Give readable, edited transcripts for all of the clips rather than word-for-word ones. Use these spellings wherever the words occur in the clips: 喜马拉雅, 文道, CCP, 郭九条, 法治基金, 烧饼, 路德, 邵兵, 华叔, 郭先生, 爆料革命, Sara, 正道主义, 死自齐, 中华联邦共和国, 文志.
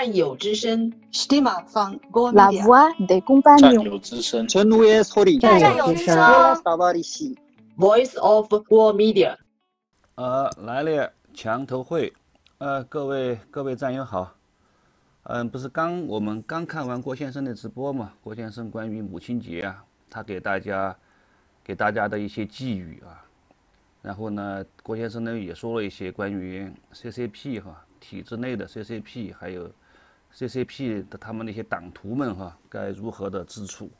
La voix des compagnons. Voice of World Media. 来了墙头会，各位战友好。不是我们刚看完郭先生的直播嘛？郭先生关于母亲节啊，他给大家的一些寄语啊。 然后呢，郭先生呢也说了一些关于 CCP 哈体制内的 CCP， 还有 CCP 的他们那些党徒们哈该如何的自处。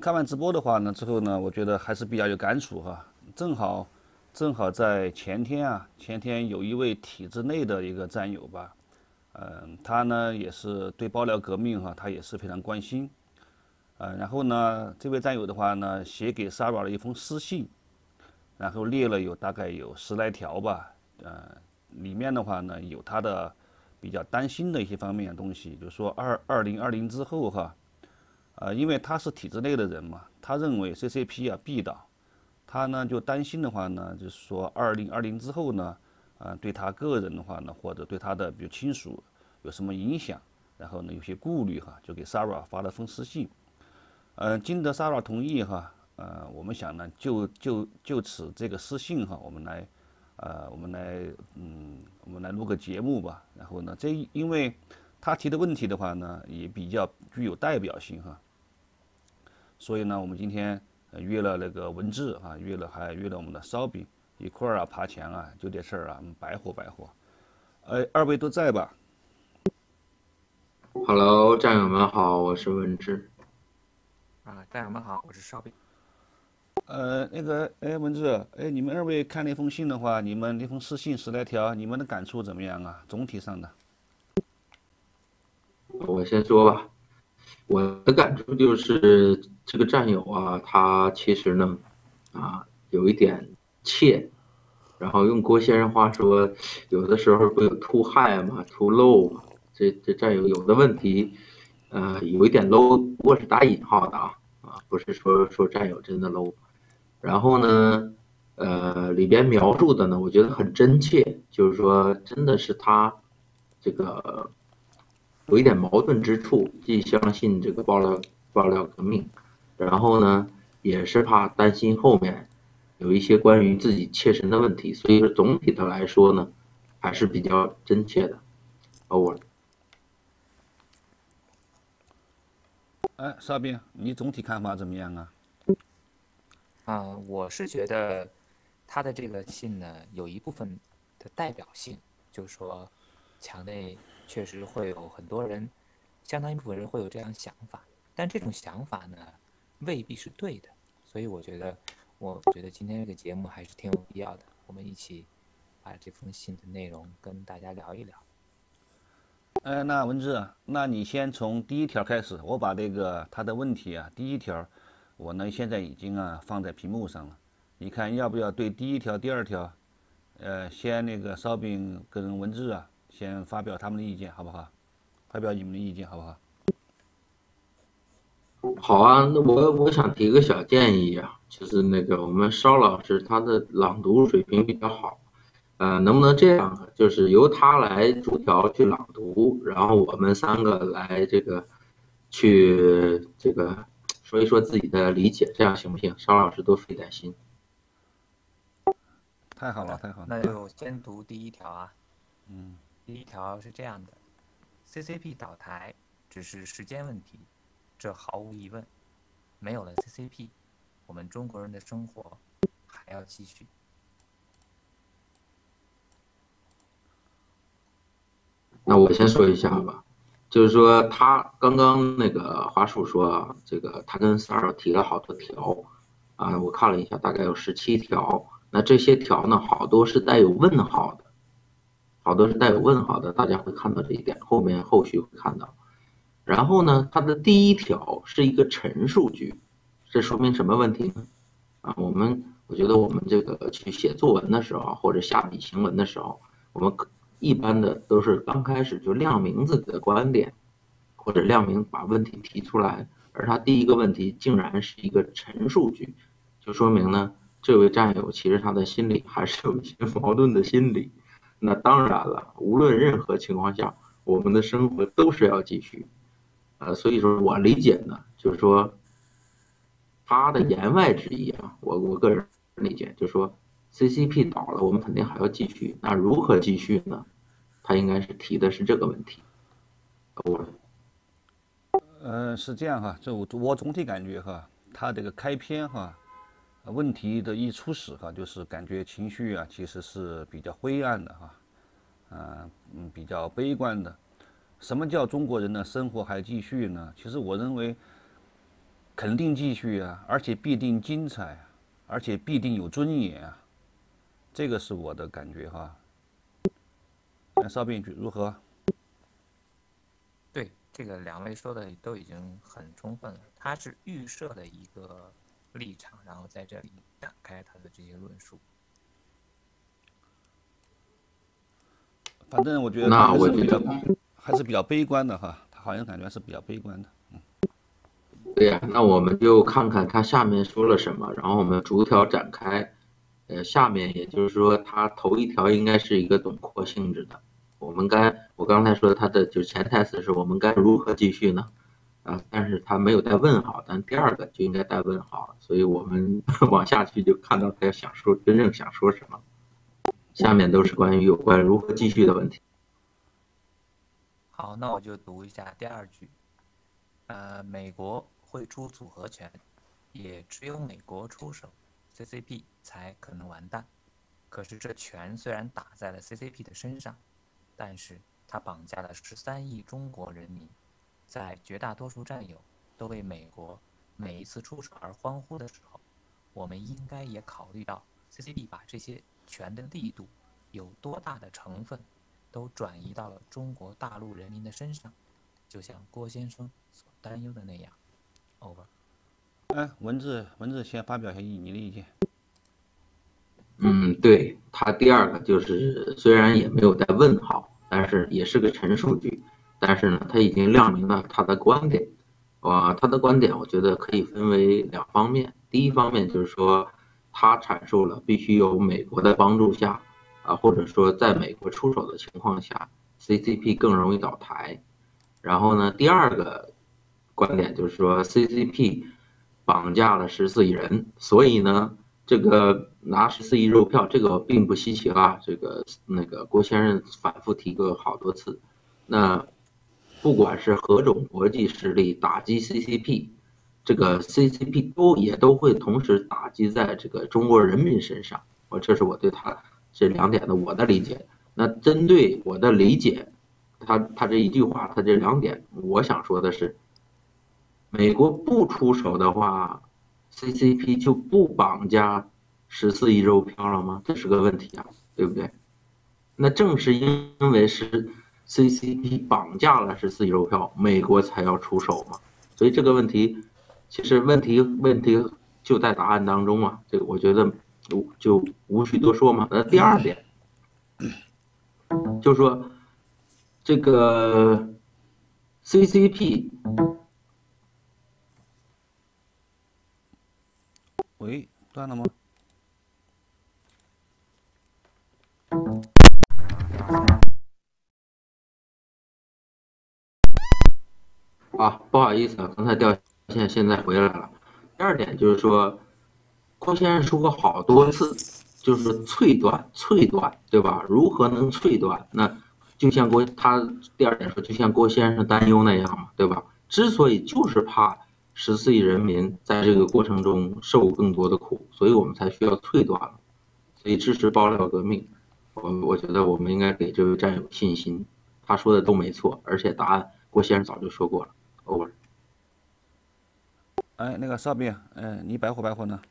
看完直播的话呢，之后呢，我觉得还是比较有感触哈。正好在前天有一位体制内的一个战友吧，他呢也是对爆料革命哈，他也是非常关心。然后呢，这位战友的话呢，写给 Sara 的一封私信。 然后列了大概有10来条吧，里面的话呢有他的比较担心的一些方面的东西，比如说2020之后哈，因为他是体制内的人嘛，他认为 CCP 啊必倒，他呢就担心的话呢，就是说2020之后呢，对他个人的话呢，或者对他的比如亲属有什么影响，然后呢有些顾虑哈，就给 Sara 发了封私信，经得 Sara 同意哈。 我们想呢，就此这个私信哈，我们来录个节目吧。然后呢，因为他提的问题的话呢，也比较具有代表性哈。所以呢，我们今天约了那个文志啊，还约了我们的烧饼一块儿啊，爬墙啊，就这事儿啊，白活。二位都在吧 ？Hello， 战友们好，我是文志。战友们好，我是烧饼。 文志，你们二位看那封信的话，你们那封私信10来条，你们的感触怎么样啊？总体上的。我先说吧，我的感触就是这个战友啊，他其实呢，有一点怯，然后用郭先生话说，有的时候不有 too high 嘛 ，too low 嘛，这战友有的问题，有一点 low， 我是打引号的啊，不是说战友真的 low。 然后呢，里边描述的呢，我觉得很真切，就是说，真的是他这个有一点矛盾之处，既相信这个爆料革命，然后呢，也是怕担心后面有一些关于自己切身的问题，所以说总体的来说呢，还是比较真切的。我，烧饼，你总体看法怎么样啊？ 我是觉得他的这个信呢，有一部分的代表性，就是说，墙内确实会有很多人，相当一部分人会有这样想法，但这种想法呢，未必是对的。所以我觉得今天这个节目还是挺有必要的，我们一起把这封信的内容跟大家聊一聊。那文志，那你先从第1条开始，我把这个他的问题啊，第1条。 我呢，现在已经放在屏幕上了，你看要不要对第1条、第2条，先那个烧饼跟文志啊，先发表他们的意见，好不好？发表你们的意见，好不好？好啊，那我想提个小建议啊，就是那个我们烧老师他的朗读水平比较好，能不能这样，就是由他来逐条去朗读，然后我们3个来这个。 说一说自己的理解，这样行不行？邵老师多费点心。太好了，太好了。那就先读第1条啊。第1条是这样的 ：CCP 倒台只是时间问题，这毫无疑问。没有了 CCP， 我们中国人的生活还要继续。那我先说一下吧。 就是说，他刚刚那个华叔说，这个他跟Sara提了好多条，我看了一下，大概有17条。那这些条呢，好多是带有问号的，大家会看到这一点，后续会看到。然后呢，他的第1条是一个陈述句，这说明什么问题呢？我觉得我们这个去写作文的时候，或者下笔行文的时候，我们 一般的都是刚开始就亮明自己的观点，或者亮明把问题提出来，而他第1个问题竟然是一个陈述句，就说明呢，这位战友其实他的心里还是有一些矛盾的心理，那当然了，无论任何情况下，我们的生活都是要继续。所以说我理解呢，就是说他的言外之意啊，我个人理解就是说 CCP 倒了，我们肯定还要继续。那如何继续呢？他应该是提的是这个问题。是这样哈，就我总体感觉哈，他这个开篇哈，问题的一初始哈，就是感觉情绪啊其实是比较灰暗的哈，比较悲观的。什么叫中国人呢？生活还继续呢？其实我认为肯定继续啊，而且必定精彩啊，而且必定有尊严啊，这个是我的感觉哈。那邵斌如何？对，这个两位说的都已经很充分了，他是预设了一个立场，然后在这里展开他的这些论述。反正我觉得那我觉得还是比较悲观的哈，他好像感觉是比较悲观的。对呀，那我们就看看他下面说了什么，然后我们逐条展开。下面也就是说，他头一条应该是一个总括性质的。我刚才说他的就潜台词是我们该如何继续呢？啊，但是他没有带问号，但第二个就应该带问号，所以我们往下去就看到他想说真正想说什么。下面都是关于有关如何继续的问题。好，那我就读一下第二句。美国会出组合拳，也只有美国出手 ，CCP 才可能完蛋。可是这拳虽然打在了 CCP 的身上，但是它绑架了13亿中国人民，在绝大多数战友都为美国每一次出手而欢呼的时候，我们应该也考虑到 CCP 把这些拳的力度有多大的成分都转移到了中国大陆人民的身上，就像郭先生所担忧的那样。over。文字先发表一下你的意见。对，他第二个就是虽然也没有带问号，但是也是个陈述句，但是呢，他已经亮明了他的观点。他的观点我觉得可以分为两方面，第一方面就是说他阐述了必须有美国的帮助下。或者说在美国出手的情况下 ，CCP 更容易倒台。然后呢，第二个观点就是说 ，CCP 绑架了14亿人，所以呢，这个拿14亿肉票，这个并不稀奇啦。这个郭先生反复提过好多次。那不管是何种国际势力打击 CCP， 这个 CCP 也都会同时打击在这个中国人民身上。这是我对他。这两点的我的理解，那针对我的理解，他这一句话，他这两点，我想说的是，美国不出手的话 ，CCP 就不绑架14亿肉票了吗？这是个问题啊，对不对？那正是因为是 CCP 绑架了14亿肉票，美国才要出手嘛。所以这个问题，其实问题就在答案当中啊。这个我觉得。就无需多说嘛。第二点，就说这个 CCP， 喂，断了吗？不好意思啊，刚才掉线，现在回来了。第二点就是说。郭先生说过好多次，就是脆断，对吧？如何能脆断？那就像他第二点说，就像郭先生担忧那样嘛，对吧？之所以就是怕14亿人民在这个过程中受更多的苦，所以我们才需要脆断了。所以支持爆料革命，我觉得我们应该给这位战友信心，他说的都没错，而且答案郭先生早就说过了。over。邵兵，你白活呢？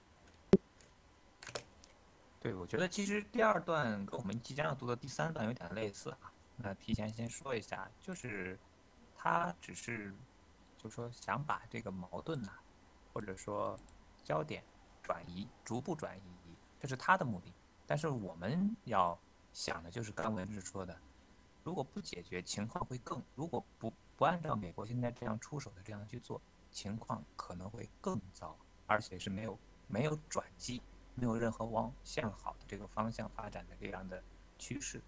对，我觉得其实第二段跟我们即将要读的第三段有点类似啊。那提前先说一下，就是他只是就是说想把这个矛盾呐，或者说焦点转移，逐步转移，这是他的目的。但是我们要想的就是刚文志说的，如果不解决，情况会如果不按照美国现在这样出手的这样去做，情况可能会更糟，而且是没有转机。没有任何往向好的这个方向发展的这样的趋势，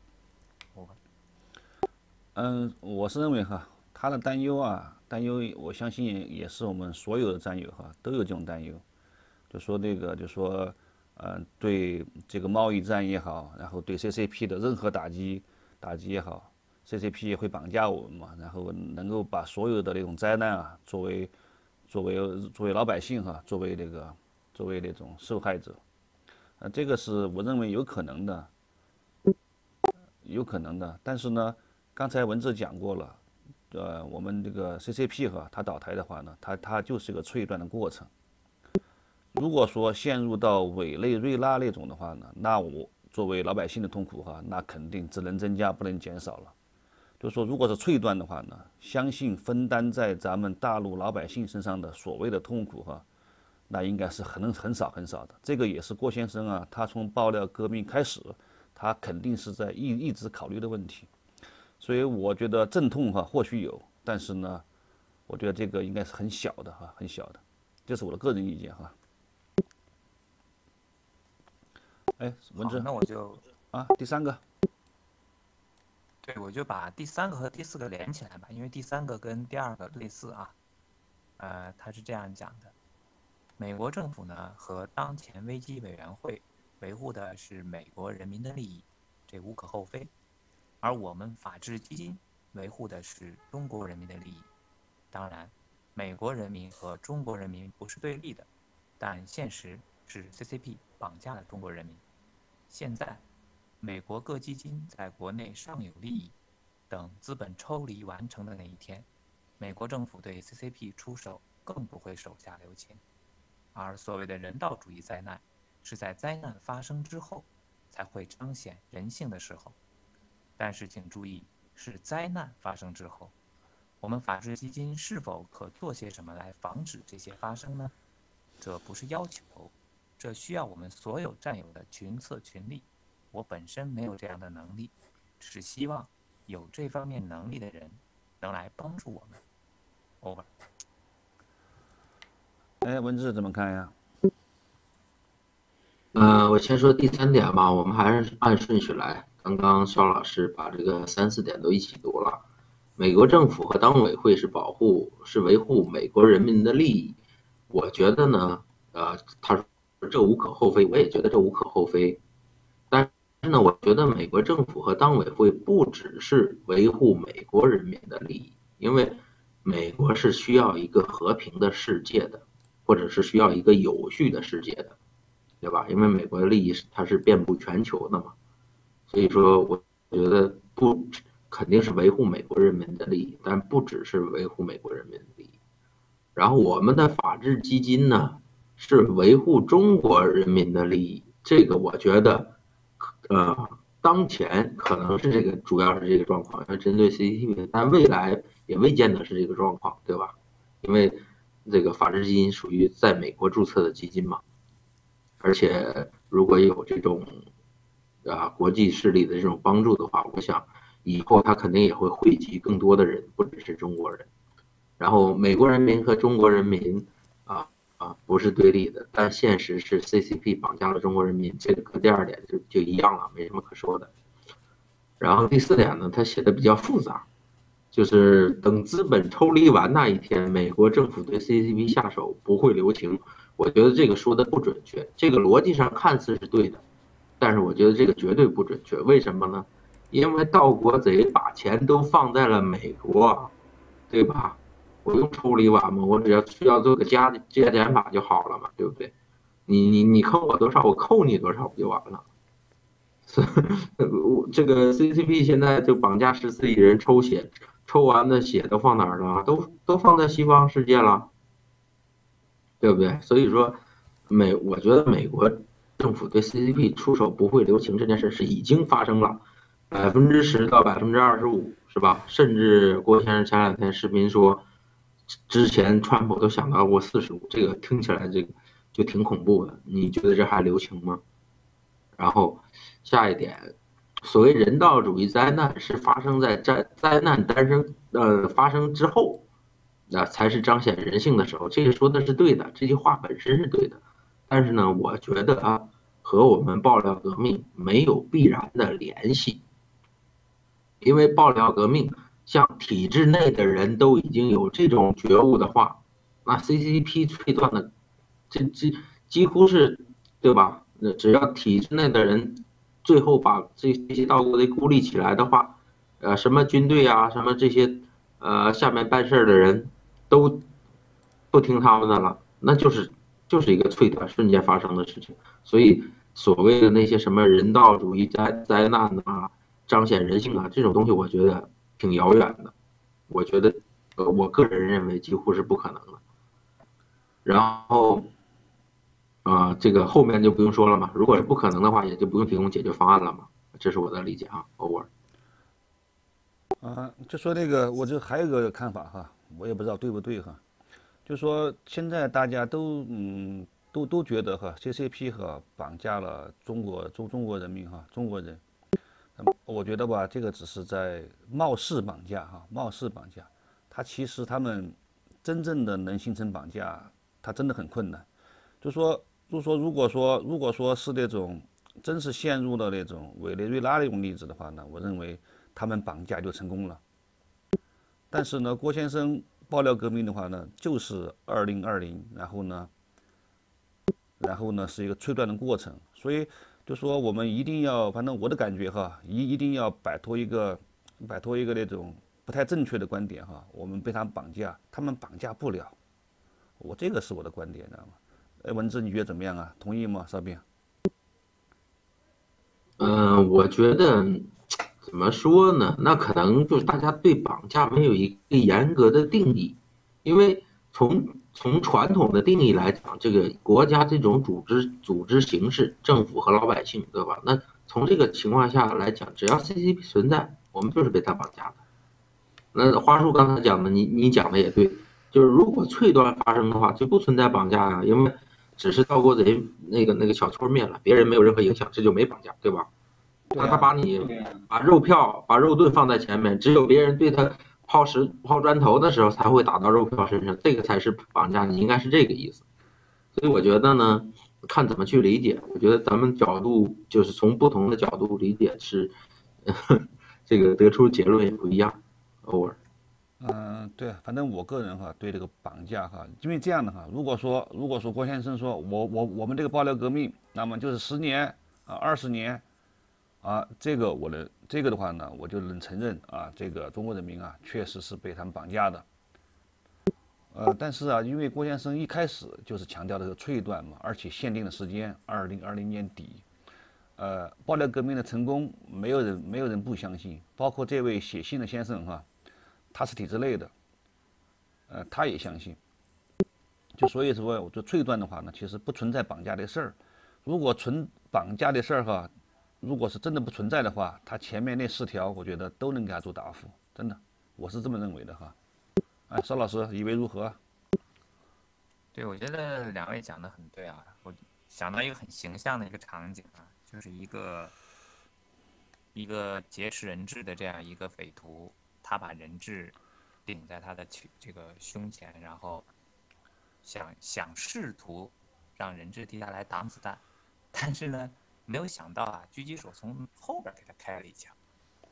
我是认为哈，他的担忧，我相信也是我们所有的战友哈都有这种担忧，就说对这个贸易战也好，然后对 CCP 的任何打击也好 ，CCP 也会绑架我们嘛，然后能够把所有的那种灾难啊，作为老百姓哈，作为那种受害者，这个是我认为有可能的。但是呢，刚才文志讲过了，我们这个 CCP 哈，它倒台的话呢，它就是一个脆断的过程。如果说陷入到委内瑞拉那种的话呢，那我作为老百姓的痛苦哈，那肯定只能增加不能减少了。就是说，如果是脆断的话呢，相信分担在咱们大陆老百姓身上的所谓的痛苦哈，那应该是很少的。这个也是郭先生啊，他从爆料革命开始，他肯定是在一直考虑的问题。所以我觉得阵痛哈或许有，但是呢，我觉得这个应该是很小的，这是我的个人意见哈。哎，文志，那我就第三个。对，我就把第三个和第四个连起来吧，因为第三个跟第二个类似啊。他是这样讲的：美国政府呢和当前危机委员会维护的是美国人民的利益，这无可厚非；而我们法治基金维护的是中国人民的利益。当然，美国人民和中国人民不是对立的，但现实是 CCP 绑架了中国人民。现在，美国各基金在国内尚有利益，等资本抽离完成的那一天，美国政府对 CCP 出手更不会手下留情。而所谓的人道主义灾难，是在灾难发生之后才会彰显人性的时候。但是请注意，是灾难发生之后。我们法治基金是否可做些什么来防止这些发生呢？这不是要求，这需要我们所有战友的群策群力。我本身没有这样的能力，只是希望有这方面能力的人能来帮助我们。Over。哎，文志怎么看呀？我先说第三点吧，我们还是按顺序来。刚刚邵老师把这个3、4点都一起读了。美国政府和党委会是维护美国人民的利益。我觉得呢，他说这无可厚非，我也觉得这无可厚非。但是呢，我觉得美国政府和党委会不只是维护美国人民的利益，因为美国是需要一个和平的世界的，或者是需要一个有序的世界的，对吧？因为美国的利益它是遍布全球的嘛，所以说我觉得肯定是维护美国人民的利益，但不只是维护美国人民的利益。然后我们的法治基金呢？是维护中国人民的利益，这个我觉得，当前可能是主要是这个状况，要针对 CCP， 但未来也未见得是这个状况，对吧？因为这个法治基金属于在美国注册的基金嘛，而且如果有这种国际势力的这种帮助的话，我想以后它肯定也会汇集更多的人，不只是中国人。然后美国人民和中国人民不是对立的，但现实是 CCP 绑架了中国人民，这个和第二点就一样了，没什么可说的。然后第四点呢，他写的比较复杂，就是等资本抽离完那一天，美国政府对 CCP 下手不会留情。我觉得这个说的不准确，这个逻辑上看似是对的，但是我觉得这个绝对不准确。为什么呢？因为盗国贼把钱都放在了美国，对吧？不用抽离完嘛，我只要需要做个加减法就好了嘛，对不对？你扣我多少，我扣你多少不就完了？这个 CCP 现在就绑架14亿人抽血，抽完的血都放哪儿了？都放在西方世界了，对不对？所以说我觉得美国政府对 CCP 出手不会留情这件事是已经发生了，10%到25%是吧？甚至郭先生前2天视频说。之前川普都想到过45%，这个听起来这个就挺恐怖的。你觉得这还留情吗？然后下一点，所谓人道主义灾难是发生在灾难发生之后，才是彰显人性的时候。这个说的是对的，这句话本身是对的。但是呢，我觉得和我们爆料革命没有必然的联系。因为爆料革命，像体制内的人都已经有这种觉悟的话，那 CCP 推断的，这几乎是，对吧？那只要体制内的人最后把这些盗国贼孤立起来的话，什么军队啊，什么这些下面办事的人都不听他们的了，那就是一个脆短瞬间发生的事情。所以所谓的那些什么人道主义灾难啊，彰显人性啊，这种东西我觉得挺遥远的，我觉得我个人认为几乎是不可能的。然后这个后面就不用说了嘛，如果是不可能的话，也就不用提供解决方案了嘛，这是我的理解啊。over 就说那个，我这还有一个看法哈，我也不知道对不对哈，就说现在大家都都觉得哈 ，CCP 哈绑架了中国人民哈，中国人。我觉得吧，这个只是在貌似绑架哈，貌似绑架，他其实他们真正的能形成绑架，他真的很困难。就说如果说是那种真是陷入了那种委内瑞拉那种例子的话呢，我认为他们绑架就成功了。但是呢，郭先生爆料革命的话呢，就是2020，然后呢是一个推断的过程，所以。就说我们一定要，反正我的感觉哈，一定要摆脱一个那种不太正确的观点哈。我们被他们绑架，他们绑架不了，我这个是我的观点，知道吗？哎，文志你觉得怎么样啊？同意吗，邵兵？我觉得怎么说呢？那可能就是大家对绑架没有一个严格的定义，因为从传统的定义来讲，这个国家这种组织形式，政府和老百姓，对吧？那从这个情况下来讲，只要 CCP 存在，我们就是被他绑架的。那花叔刚才讲的，你讲的也对，就是如果脆端发生的话，就不存在绑架啊，因为只是盗国贼那个小偷灭了，别人没有任何影响，这就没绑架，对吧？那他把你把肉票、把肉盾放在前面，只有别人对他。抛砖头的时候才会打到肉票身上，这个才是绑架，你应该是这个意思。所以我觉得呢，看怎么去理解。我觉得咱们角度就是从不同的角度理解是，这个得出结论也不一样。偶尔，对，反正我个人哈对这个绑架哈，因为这样的哈，如果说郭先生说我们这个爆料革命，那么就是10年啊20年。啊，这个的话呢，我就能承认啊，这个中国人民啊，确实是被他们绑架的。但是啊，因为郭先生一开始就是强调的是脆断嘛，而且限定的时间2020年底。爆料革命的成功，没有人不相信，包括这位写信的先生哈，他是体制内的，他也相信。就所以说，我说脆断的话呢，其实不存在绑架的事儿。如果存绑架的事儿哈。如果是真的不存在的话，他前面那4条，我觉得都能给他做答复，真的，我是这么认为的哈。哎，邵老师，以为如何？对，我觉得两位讲的很对啊。我想到一个很形象的一个场景啊，就是一个劫持人质的这样一个匪徒，他把人质顶在他的这个胸前，然后想试图让人质低下来挡子弹，但是呢。没有想到啊，狙击手从后边给他开了一枪。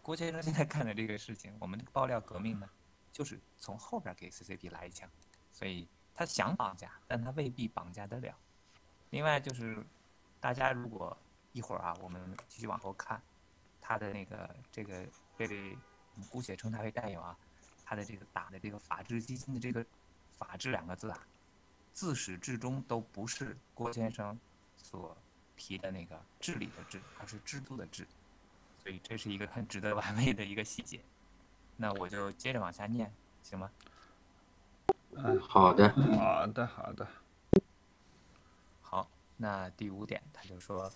郭先生现在干的这个事情，我们这个爆料革命呢，就是从后边给 CCP 来一枪，所以他想绑架，但他未必绑架得了。另外就是，大家如果一会儿啊，我们继续往后看，他的那个这位，我们姑且称他为战友啊，他的这个打的这个法治基金的这个“法治”2个字啊，自始至终都不是郭先生所。提的那个治理的治，而是制度的治，所以这是一个很值得玩味的一个细节。那我就接着往下念，行吗？好的。好，那第5点，他就说，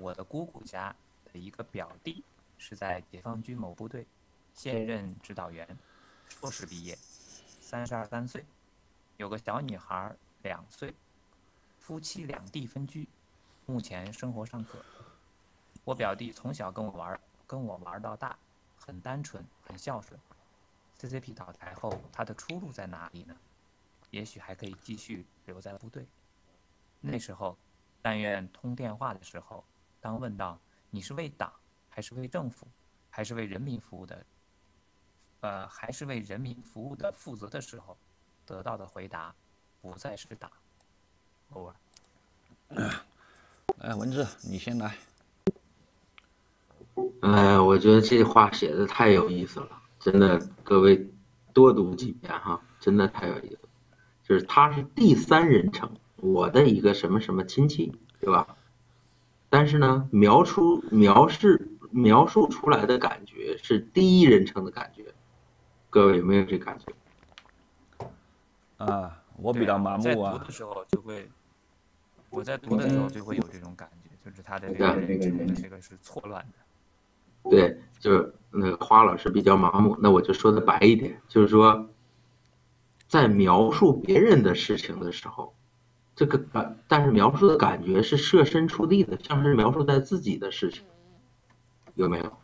我的姑姑家的一个表弟是在解放军某部队，现任指导员，硕士毕业，32、33岁，有个小女孩2岁，夫妻2地分居。目前生活尚可。我表弟从小跟我玩到大，很单纯，很孝顺。CCP 倒台后，他的出路在哪里呢？也许还可以继续留在部队。那时候，但愿通电话的时候，当问到你是为党还是为政府，还是为人民服务的，负责的时候，得到的回答不再是打。over。哎，文志，你先来。哎，我觉得这话写的太有意思了，真的，各位多读几遍哈，真的太有意思。就是他是第三人称，我的一个什么什么亲戚，对吧？但是呢，描述出来的感觉是第一人称的感觉，各位有没有这感觉？啊，我比较麻木啊。我在读的时候就会有这种感觉，就是他的这个是错乱的。对，就是那个花老师比较麻木，那我就说的白一点，就是说，在描述别人的事情的时候，这个但是描述的感觉是设身处地的，像是描述在自己的事情，有没有？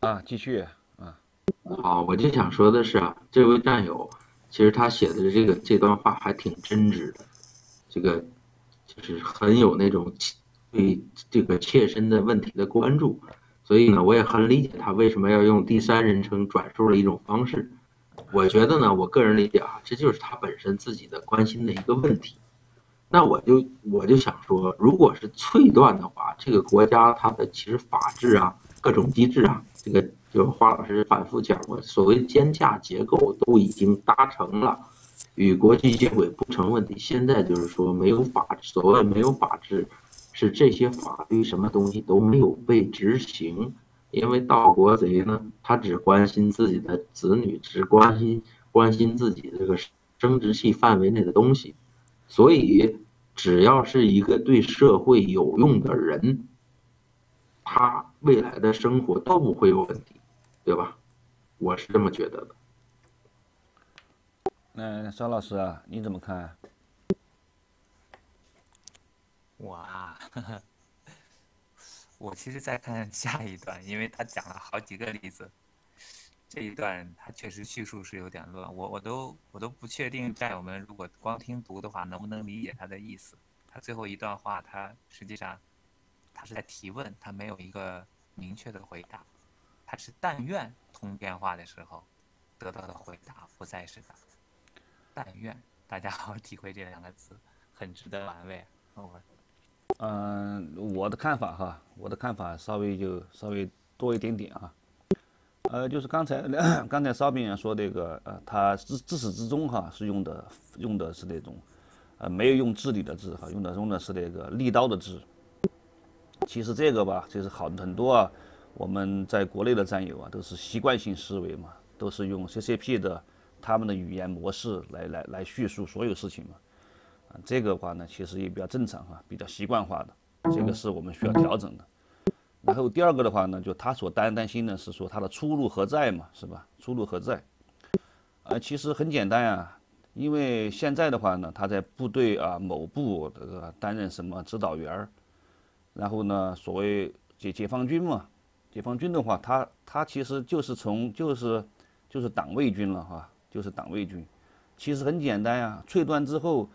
啊，继续啊。好，我就想说的是啊，这位战友。其实他写的这段话还挺真挚的，这个就是很有那种对这个切身的问题的关注，所以呢，我也很理解他为什么要用第三人称转述的一种方式。我觉得呢，我个人理解啊，这就是他本身自己的关心的一个问题。那我就想说，如果是脆断的话，这个国家它的其实法治啊，各种机制啊，这个。就是花老师反复讲过，所谓奸诈结构都已经达成了，与国际接轨不成问题。现在就是说没有法，所谓没有法治，是这些法律什么东西都没有被执行。因为盗国贼呢，他只关心自己的子女，只关心自己这个生殖系范围内的东西，所以只要是一个对社会有用的人，他未来的生活都不会有问题。对吧？我是这么觉得的。那邵老师啊，你怎么看啊？我其实在看下一段，因为他讲了好几个例子，这一段他确实叙述是有点乱，我都不确定战友们如果光听读的话能不能理解他的意思。他最后一段话，他实际上他是在提问，他没有一个明确的回答。他是但愿通电话的时候得到的回答不再是答案。但愿，大家好好体会这两个字，很值得玩味。我的看法哈，稍微多一点点啊。就是刚才烧饼也说这个他自始至终哈是用的是那种没有用治理的治哈，用的是那个利刀的治。其实这个吧，其实好很多啊。我们在国内的战友啊，都是习惯性思维嘛，都是用 CCP 的他们的语言模式来叙述所有事情嘛，啊，这个的话呢，其实也比较正常啊，比较习惯化的，这个是我们需要调整的。然后第二个的话呢，就他所担心的是说他的出路何在嘛，是吧？出路何在？其实很简单啊，因为现在的话呢，他在部队啊某部担任什么指导员，然后呢，所谓解放军嘛。解放军的话，他其实就是党卫军了哈，就是党卫军。其实很简单呀，脆断之后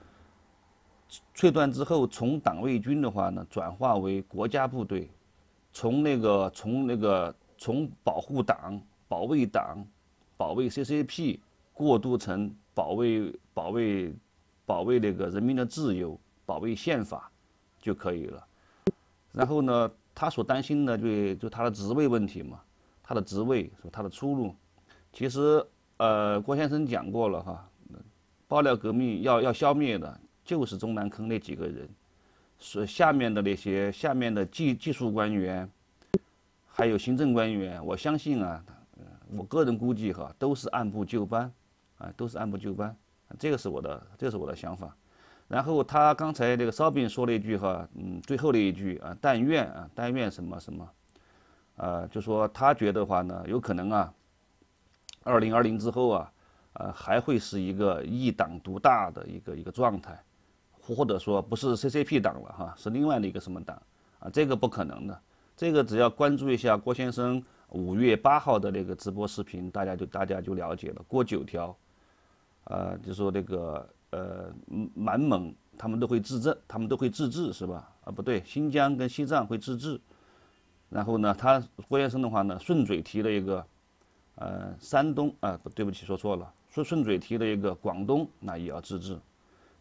从党卫军的话呢，转化为国家部队，从保护党、保卫党、保卫 CCP 过渡成保卫那个人民的自由，保卫宪法就可以了。然后呢？他所担心的就他的职位问题嘛，他的职位说他的出路，其实郭先生讲过了哈，爆料革命要消灭的就是中南坑那几个人，所下面的技术官员，还有行政官员，我相信啊，我个人估计哈，都是按部就班啊，这个是我的想法。然后他刚才那个烧饼说了一句哈，最后的一句啊，但愿什么什么，就说他觉得话呢，有可能啊，2020之后啊，还会是一个一党独大的一个状态，或者说不是 CCP 党了哈，是另外的一个什么党啊，这个不可能的，这个只要关注一下郭先生5月8号的那个直播视频，大家就了解了，郭九条，就说那个。满蒙他们都会自治，是吧？啊，不对，新疆跟西藏会自治。然后呢，他郭先生的话呢，顺嘴提了一个山东啊、对不起说错了，顺嘴提了一个广东，那也要自治。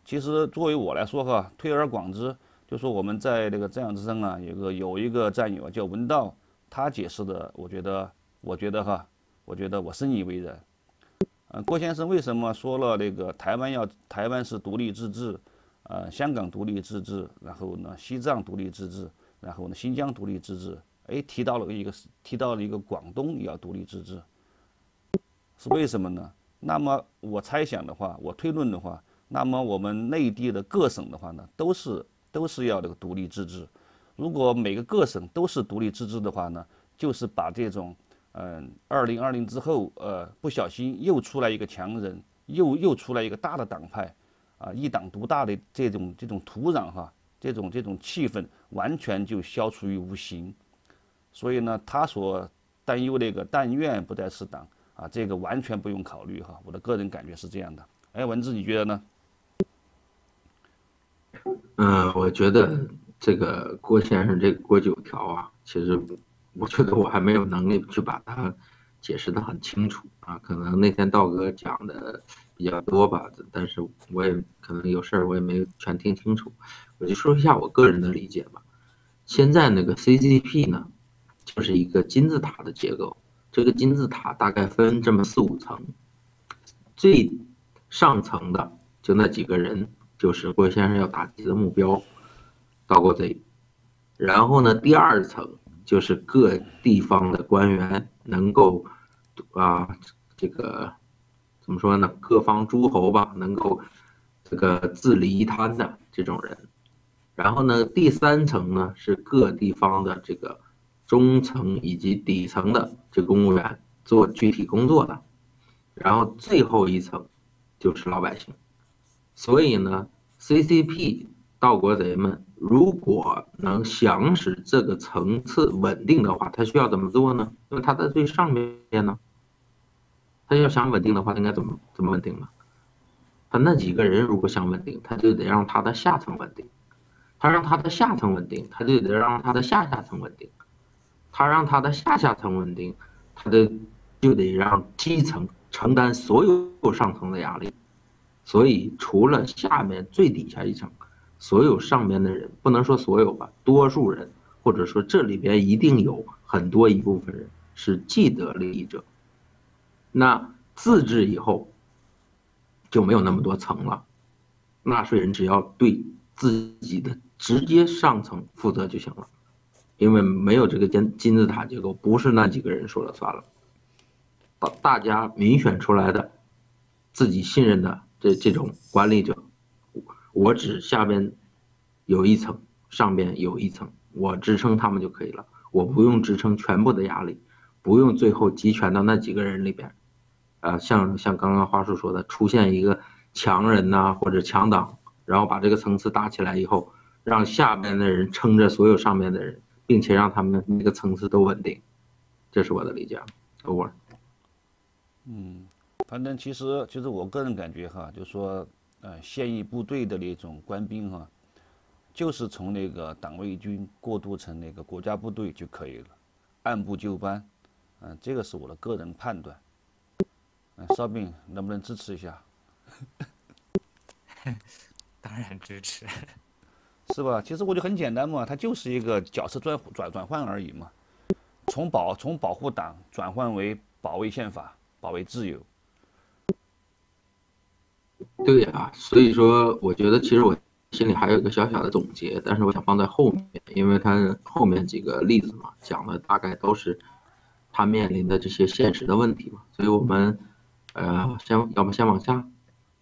其实作为我来说哈，推而广之，就说我们在这个《战友之声》啊，有一个战友叫文道，他解释的，我觉得我深以为然。郭先生为什么说了这个台湾是独立自治，香港独立自治，然后呢西藏独立自治，然后呢新疆独立自治，哎，提到了一个广东也要独立自治，是为什么呢？那么我猜想的话，我推论的话，那么我们内地的各省的话呢，都是要这个独立自治。如果每个各省都是独立自治的话呢，就是把这种2020之后不小心又出来一个强人，又出来一个大的党派，啊，一党独大的这种土壤哈，这种气氛完全就消除于无形。所以呢，他所担忧的一个但愿不再是党啊，这个完全不用考虑哈。我的个人感觉是这样的。哎，文志，你觉得呢？我觉得这个郭先生这郭九条啊，其实我觉得我还没有能力去把它解释的很清楚啊，可能那天道哥讲的比较多吧，但是我也可能有事儿，我也没全听清楚，我就说一下我个人的理解吧。现在那个 CCP 呢，就是一个金字塔的结构，这个金字塔大概分这么4、5层，最上层的就那几个人，就是郭先生要打击的目标，盗国贼。然后呢，第二层就是各地方的官员能够啊，这个怎么说呢？各方诸侯吧，能够这个自立一摊的这种人。然后呢，第三层呢是各地方的这个中层以及底层的这公务员做具体工作的。然后最后一层就是老百姓。所以呢 ，CCP 盗国贼们。如果能想使这个层次稳定的话，他需要怎么做呢？因为他在最上面呢，他要想稳定的话，应该怎么稳定呢？他那几个人如果想稳定，他就得让他的下层稳定；他让他的下层稳定，他就得让他的下下层稳定；他让他的下下层稳定，他就得让基层承担所有上层的压力。所以，除了下面最底下一层。所有上面的人不能说所有吧，多数人或者说这里边一定有很多一部分人是既得利益者。那自治以后就没有那么多层了，纳税人只要对自己的直接上层负责就行了，因为没有这个金字塔结构，不是那几个人说了算了，大家民选出来的自己信任的这种管理者。我只下边有一层，上边有一层，我支撑他们就可以了，我不用支撑全部的压力，不用最后集权到那几个人里边，像刚刚花叔说的，出现一个强人呐，或者强党，然后把这个层次搭起来以后，让下边的人撑着所有上面的人，并且让他们那个层次都稳定，这是我的理解。Over。反正其实我个人感觉哈，就说。现役部队的那种官兵哈，就是从那个党卫军过渡成那个国家部队就可以了，按部就班，这个是我的个人判断。烧饼能不能支持一下？当然支持，是吧？其实我就很简单嘛，它就是一个角色转换而已嘛，从保护党转换为保卫宪法、保卫自由。对啊，所以说我觉得其实我心里还有一个小小的总结，但是我想放在后面，因为他后面几个例子嘛，讲的大概都是他面临的这些现实的问题嘛，所以我们要不先往下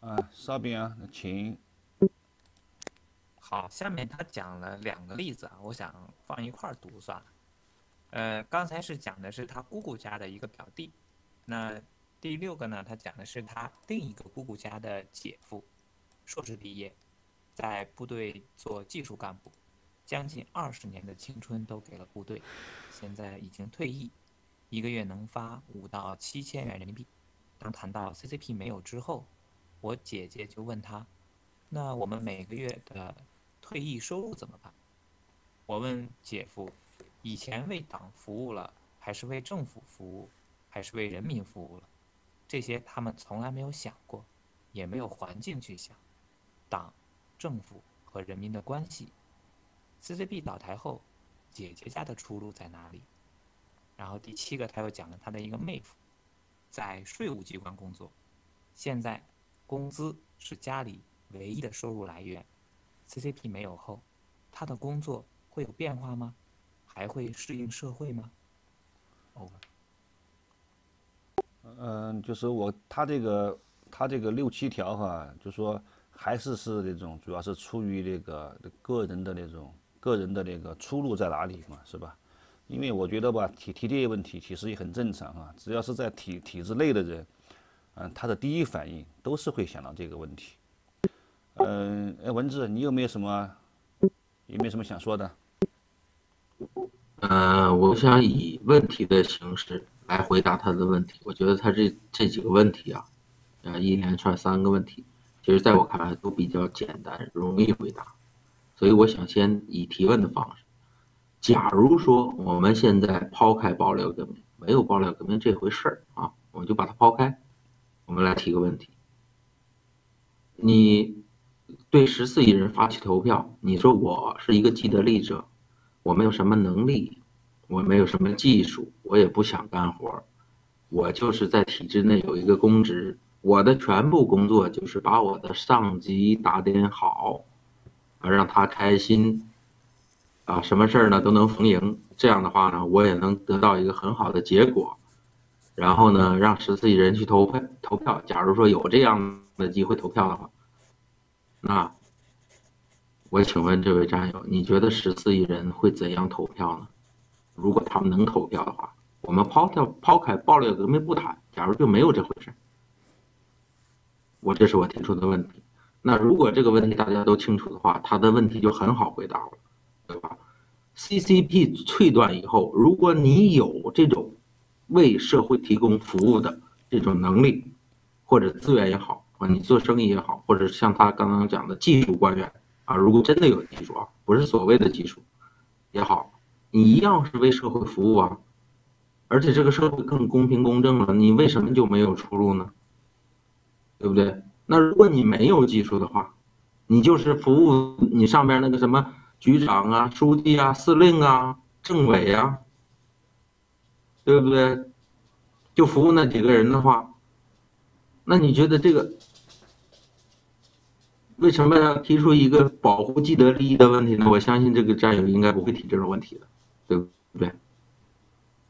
啊，烧饼啊，请。好，下面他讲了2个例子啊，我想放一块儿读算了。刚才是讲的是他姑姑家的一个表弟，那。第6个呢，他讲的是他另一个姑姑家的姐夫，硕士毕业，在部队做技术干部，将近20年的青春都给了部队，现在已经退役，一个月能发5到7千元人民币。当谈到 CCP 没有之后，我姐姐就问他，那我们每个月的退役收入怎么办？我问姐夫，以前为党服务了，还是为政府服务，还是为人民服务了，这些他们从来没有想过，也没有环境去想。党、政府和人民的关系。CCP 倒台后，姐姐家的出路在哪里？然后第7个，他又讲了他的一个妹夫，在税务机关工作，现在工资是家里唯一的收入来源。CCP 没有后，他的工作会有变化吗？还会适应社会吗？ over。就是他这个6、7条哈，就说还是那种，主要是出于这个个人的出路在哪里嘛，是吧？因为我觉得吧，提这些问题其实也很正常啊，只要是在体制内的人，他的第一反应都是会想到这个问题。文志，你有没有什么想说的？我想以问题的形式来回答他的问题。我觉得他这几个问题啊，一连串3个问题，其实在我看来都比较简单，容易回答。所以我想先以提问的方式。假如说我们现在抛开爆料革命，没有爆料革命这回事儿啊，我们就把它抛开，我们来提个问题：你对14亿人发起投票，你说我是一个既得利益者。 我没有什么能力，我没有什么技术，我也不想干活，我就是在体制内有一个公职，我的全部工作就是把我的上级打点好，让他开心，什么事儿呢都能逢迎。这样的话呢，我也能得到一个很好的结果。然后呢，让14亿人去投票。假如说有这样的机会投票的话，那。 我请问这位战友，你觉得14亿人会怎样投票呢？如果他们能投票的话，我们抛开爆料革命不谈，假如就没有这回事，这是我提出的问题。那如果这个问题大家都清楚的话，他的问题就很好回答了，对吧 ？CCP 退段以后，如果你有这种为社会提供服务的这种能力，或者资源也好，你做生意也好，或者像他刚刚讲的技术官员。 如果真的有技术啊，不是所谓的技术也好，你一样是为社会服务啊，而且这个社会更公平公正了，你为什么就没有出路呢？对不对？那如果你没有技术的话，你就是服务你上边那个什么局长啊、书记啊、司令啊、政委啊，对不对？就服务那几个人的话，那你觉得这个？ 为什么要提出一个保护既得利益的问题呢？我相信这个战友应该不会提这种问题的，对不对？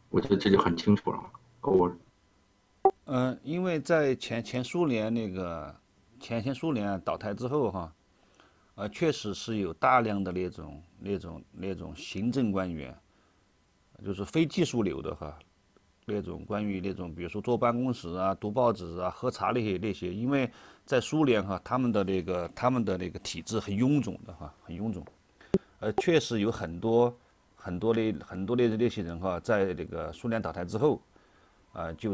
我觉得这就很清楚了。over。因为在前苏联那个前苏联倒台之后哈，确实是有大量的那种行政官员，就是非技术流的哈，那种关于那种比如说坐办公室啊、读报纸啊、喝茶那些，因为。 在苏联哈，他们的那个体制很臃肿的哈，很臃肿，确实有很多那些人哈，在这个苏联倒台之后，就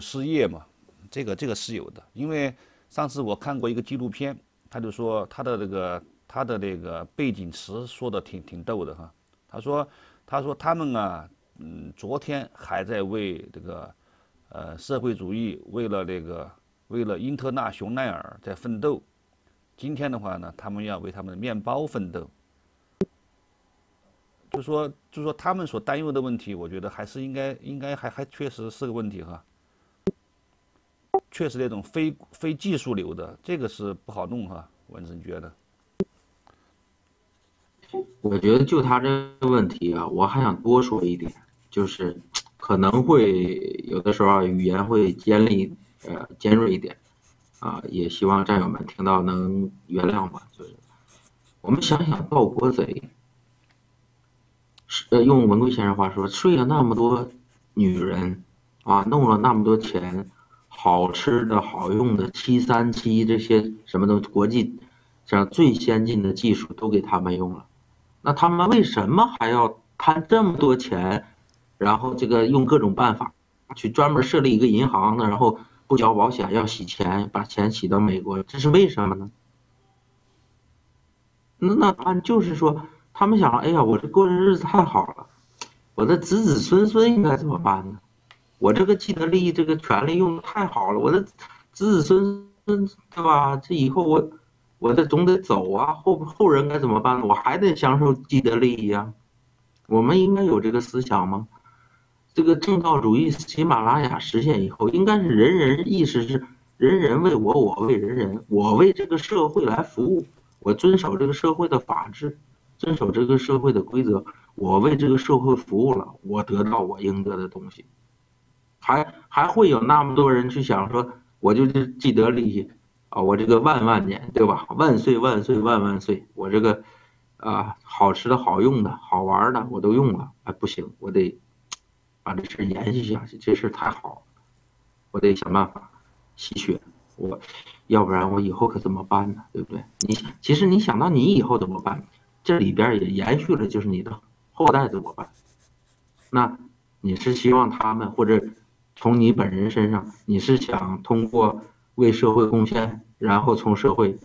失业嘛，这个是有的。因为上次我看过一个纪录片，他就说他的那个背景词说的挺逗的哈，他说他们啊，昨天还在为这个社会主义为了因特纳熊奈尔在奋斗，今天的话呢，他们要为他们的面包奋斗。就说他们所担忧的问题，我觉得还是应该还确实是个问题哈。确实那种非技术流的，这个是不好弄哈。文生觉得，我觉得就他这个问题啊，我还想多说一点，就是可能会有的时候啊，语言会尖锐一点，也希望战友们听到能原谅吧。就是我们想想盗国贼，用文贵先生话说，睡了那么多女人啊，弄了那么多钱，好吃的好用的737这些什么的国际上最先进的技术都给他们用了，那他们为什么还要贪这么多钱？然后这个用各种办法去专门设立一个银行呢，然后。 不交保险要洗钱，把钱洗到美国，这是为什么呢？那答案就是说，他们想，哎呀，我这过日子太好了，我的子子孙孙应该怎么办呢？我这个既得利益这个权利用的太好了，我的子子孙孙对吧？这以后我这总得走啊，后人该怎么办呢？我还得享受既得利益啊。我们应该有这个思想吗？这个正道主义喜马拉雅实现以后，应该是人人意识是人人为我，我为人人，我为这个社会来服务，我遵守这个社会的法治，遵守这个社会的规则，我为这个社会服务了，我得到我应得的东西。还会有那么多人去想说，我就是既得利益啊，我这个万万年对吧？万岁万岁万万岁！我这个啊，好吃的好用的好玩的我都用了，哎，不行，我得把这事延续下去，这事太好，我得想办法吸血，我要不然我以后可怎么办呢？对不对？其实你想到你以后怎么办，这里边也延续了就是你的后代怎么办？那你是希望他们或者从你本人身上，你是想通过为社会贡献，然后从社会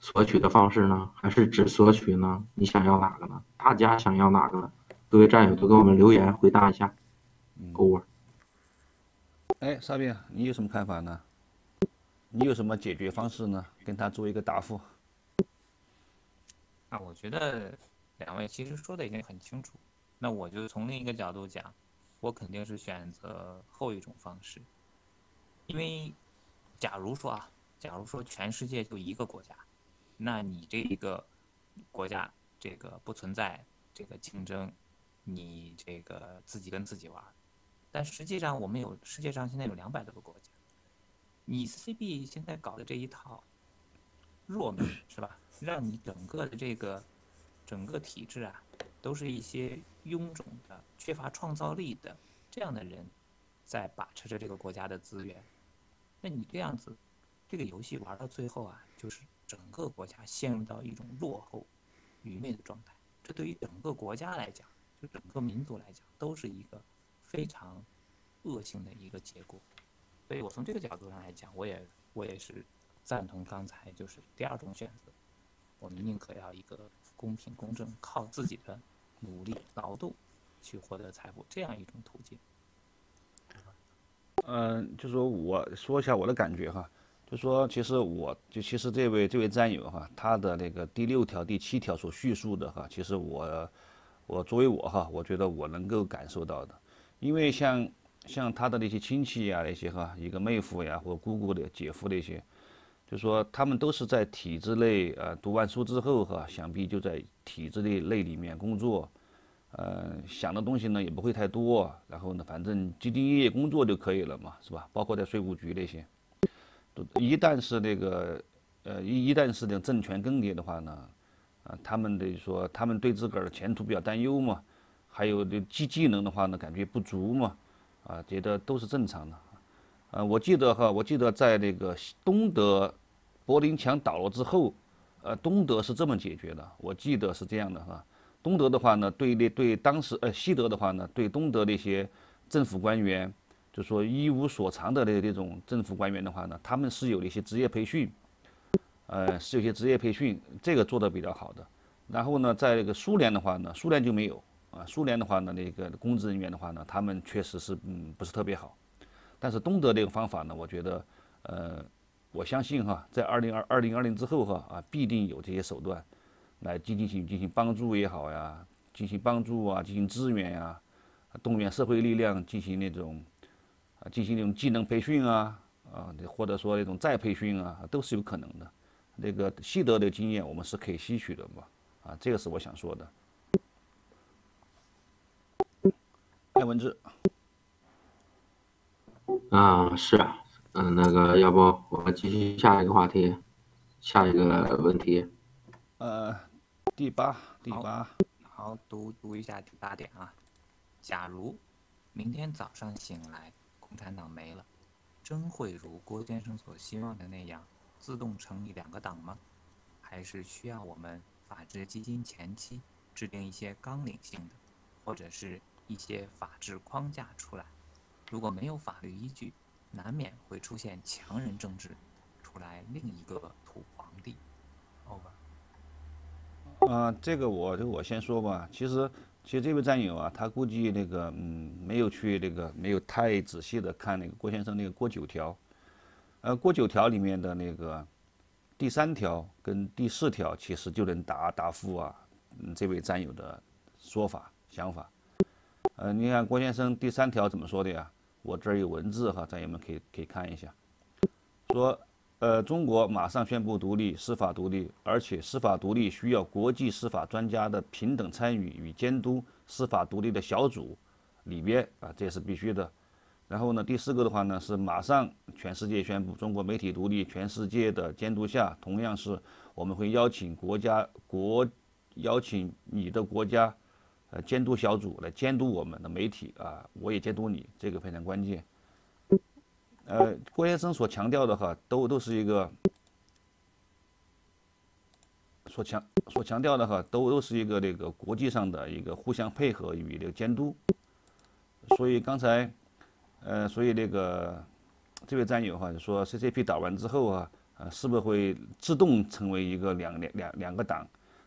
索取的方式呢，还是只索取呢？你想要哪个呢？大家想要哪个呢？各位战友都给我们留言回答一下。Over。哎，沙冰，你有什么看法呢？你有什么解决方式呢？跟他做一个答复。啊，我觉得两位其实说的已经很清楚。那我就从另一个角度讲，我肯定是选择后一种方式，因为假如说全世界就一个国家。那你这一个国家，这个不存在这个竞争，你这个自己跟自己玩。但实际上，我们有世界上现在有200多个国家。你 CCP 现在搞的这一套弱美是吧？让你整个的这个整个体制啊，都是一些臃肿的、缺乏创造力的这样的人，在把持着这个国家的资源。那你这样子，这个游戏玩到最后啊，就是整个国家陷入到一种落后、愚昧的状态，这对于整个国家来讲，就整个民族来讲，都是一个非常恶性的一个结果。所以我从这个角度上来讲，我也是赞同刚才就是第二种选择，我们宁可要一个公平公正、靠自己的努力劳动去获得财富这样一种途径。就说我说一下我的感觉哈。就说，其实这位战友哈，他的那个第6条、第7条所叙述的哈，其实我作为我哈，我觉得我能够感受到的，因为像他的那些亲戚呀，那些哈，一个妹夫呀，或姑姑的姐夫那些，就说他们都是在体制内读完书之后哈，想必就在体制内里面工作，想的东西呢也不会太多，然后呢，反正兢兢业业工作就可以了嘛，是吧？包括在税务局那些。一旦是那个，一旦是那个政权更迭的话呢，他们得说他们对自个儿的前途比较担忧嘛，还有这技能的话呢，感觉不足嘛，啊，觉得都是正常的。我记得在那个东德，柏林墙倒了之后，东德是这么解决的，我记得是这样的哈。东德的话呢，对当时西德的话呢，对东德那些政府官员。就说一无所长的那种政府官员的话呢，他们是有一些职业培训，是有些职业培训，这个做得比较好的。然后呢，在那个苏联的话呢，苏联就没有啊。苏联的话呢，那个公职人员的话呢，他们确实是不是特别好。但是东德这个方法呢，我觉得我相信哈，在2020之后哈啊，必定有这些手段来进行帮助也好呀，进行帮助啊，进行支援呀，动员社会力量进行那种技能培训啊，或者说那种再培训啊，都是有可能的。那个西德的经验我们是可以吸取的嘛，啊，这个是我想说的。艾文志，啊，是啊，那个，要不我们继续下一个话题，下一个问题。第八，好，读一下第8点啊，假如。明天早上醒来，共产党没了，真会如郭先生所希望的那样自动成立2个党吗？还是需要我们法治基金前期制定一些纲领性的，或者是一些法治框架出来？如果没有法律依据，难免会出现强人政治，出来另一个土皇帝。Over。这个我先说吧，其实。其实这位战友啊，他估计那个没有太仔细的看那个郭先生那个郭九条，郭九条里面的那个第3条跟第4条，其实就能答复啊，这位战友的说法想法。你看郭先生第3条怎么说的呀？我这儿有文字哈，战友们可以看一下，说中国马上宣布独立，司法独立，而且司法独立需要国际司法专家的平等参与与监督。司法独立的小组里边啊，这是必须的。然后呢，第4个的话呢是马上全世界宣布中国媒体独立，全世界的监督下，同样是我们会邀请你的国家监督小组来监督我们的媒体啊，我也监督你，这个非常关键。郭先生所强调的哈，都是一个那个国际上的一个互相配合与这个监督。所以刚才，所以那个这位战友哈就说 ，CCP 打完之后啊，是不是会自动成为一个两个党？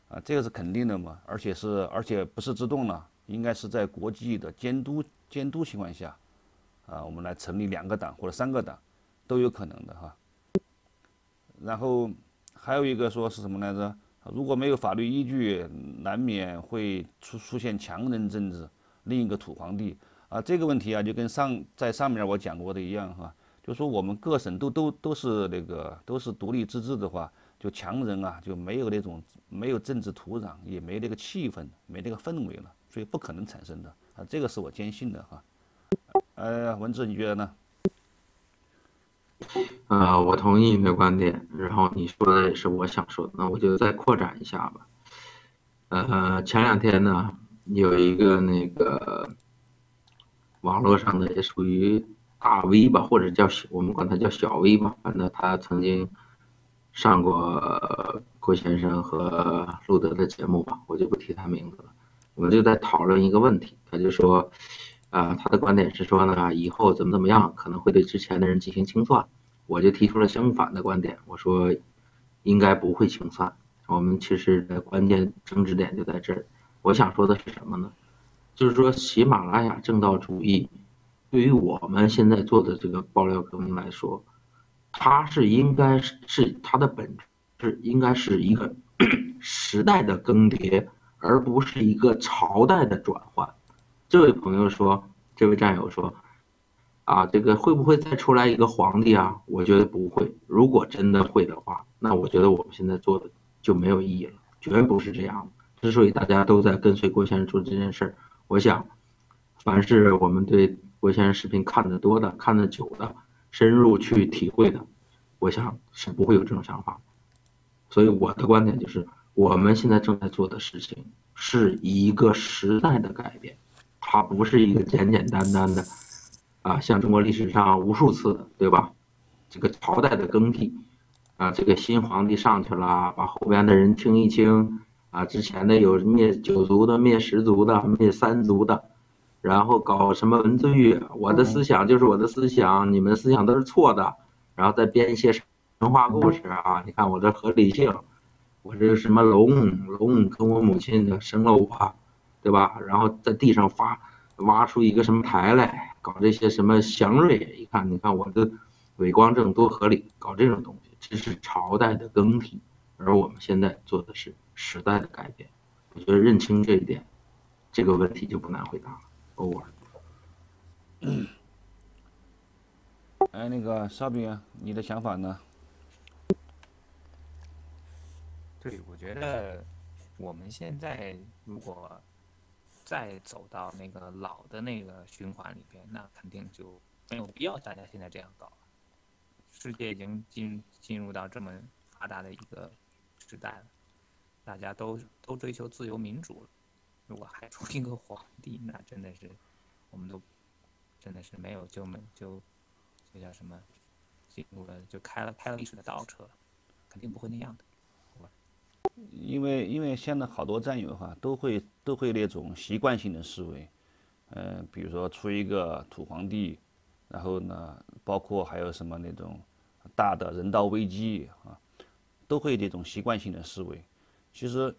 啊，这个是肯定的嘛，而且不是自动了，应该是在国际的监督情况下。啊，我们来成立2个党或者3个党，都有可能的哈。然后还有一个说是什么来着？如果没有法律依据，难免会出现强人政治，另一个土皇帝啊。这个问题啊，就跟上面我讲过的一样哈，就说我们各省都是独立自治的话，就强人啊就没有政治土壤，也没那个气氛，没那个氛围了，所以不可能产生的啊。这个是我坚信的哈。文志，你觉得呢？我同意你的观点，然后你说的也是我想说的，那我就再扩展一下吧。前2天呢，有一个那个网络上的也属于大 V 吧，或者我们管他叫小 V 吧，反正他曾经上过郭先生和路德的节目吧，我就不提他名字了。我们就在讨论一个问题，他就说。他的观点是说呢，以后怎么样可能会对之前的人进行清算，我就提出了相反的观点，我说应该不会清算。我们其实的关键争执点就在这儿。我想说的是什么呢？就是说喜马拉雅正道主义对于我们现在做的这个爆料革命来说，它是应该是它的本质应该是一个时代的更迭，而不是一个朝代的转换。这位朋友说，这位战友说，啊，这个会不会再出来一个皇帝啊？我觉得不会。如果真的会的话，那我觉得我们现在做的就没有意义了，绝不是这样的。之所以大家都在跟随郭先生做这件事儿，我想，凡是我们对郭先生视频看得多的、看得久的、深入去体会的，我想是不会有这种想法。所以我的观点就是，我们现在正在做的事情是一个时代的改变。它不是一个简单的，啊，像中国历史上无数次的，对吧？这个朝代的更替，啊，这个新皇帝上去了，把后边的人清一清，啊，之前的有灭9族的、灭10族的、灭3族的，然后搞什么文字狱，我的思想就是我的思想，你们的思想都是错的，然后再编一些神话故事啊，你看我这合理性，我这什么龙跟我母亲生了我。对吧？然后在地上挖出一个什么台来，搞这些什么祥瑞，你看我的伪光正多合理，搞这种东西，这是朝代的更替，而我们现在做的是时代的改变。我觉得认清这一点，这个问题就不难回答了。over。哎，那个沙比啊，你的想法呢？对，我觉得我们现在如果。再走到那个老的那个循环里边，那肯定就没有必要大家现在这样搞了。世界已经进入到这么发达的一个时代了，大家都追求自由民主了。如果还出一个皇帝，那真的是我们都真的是没有就叫什么进入了就开了历史的倒车，肯定不会那样的。因为现在好多战友哈都会那种习惯性的思维，比如说出一个土皇帝，然后呢，包括还有什么那种大的人道危机啊，都会这种习惯性的思维。其实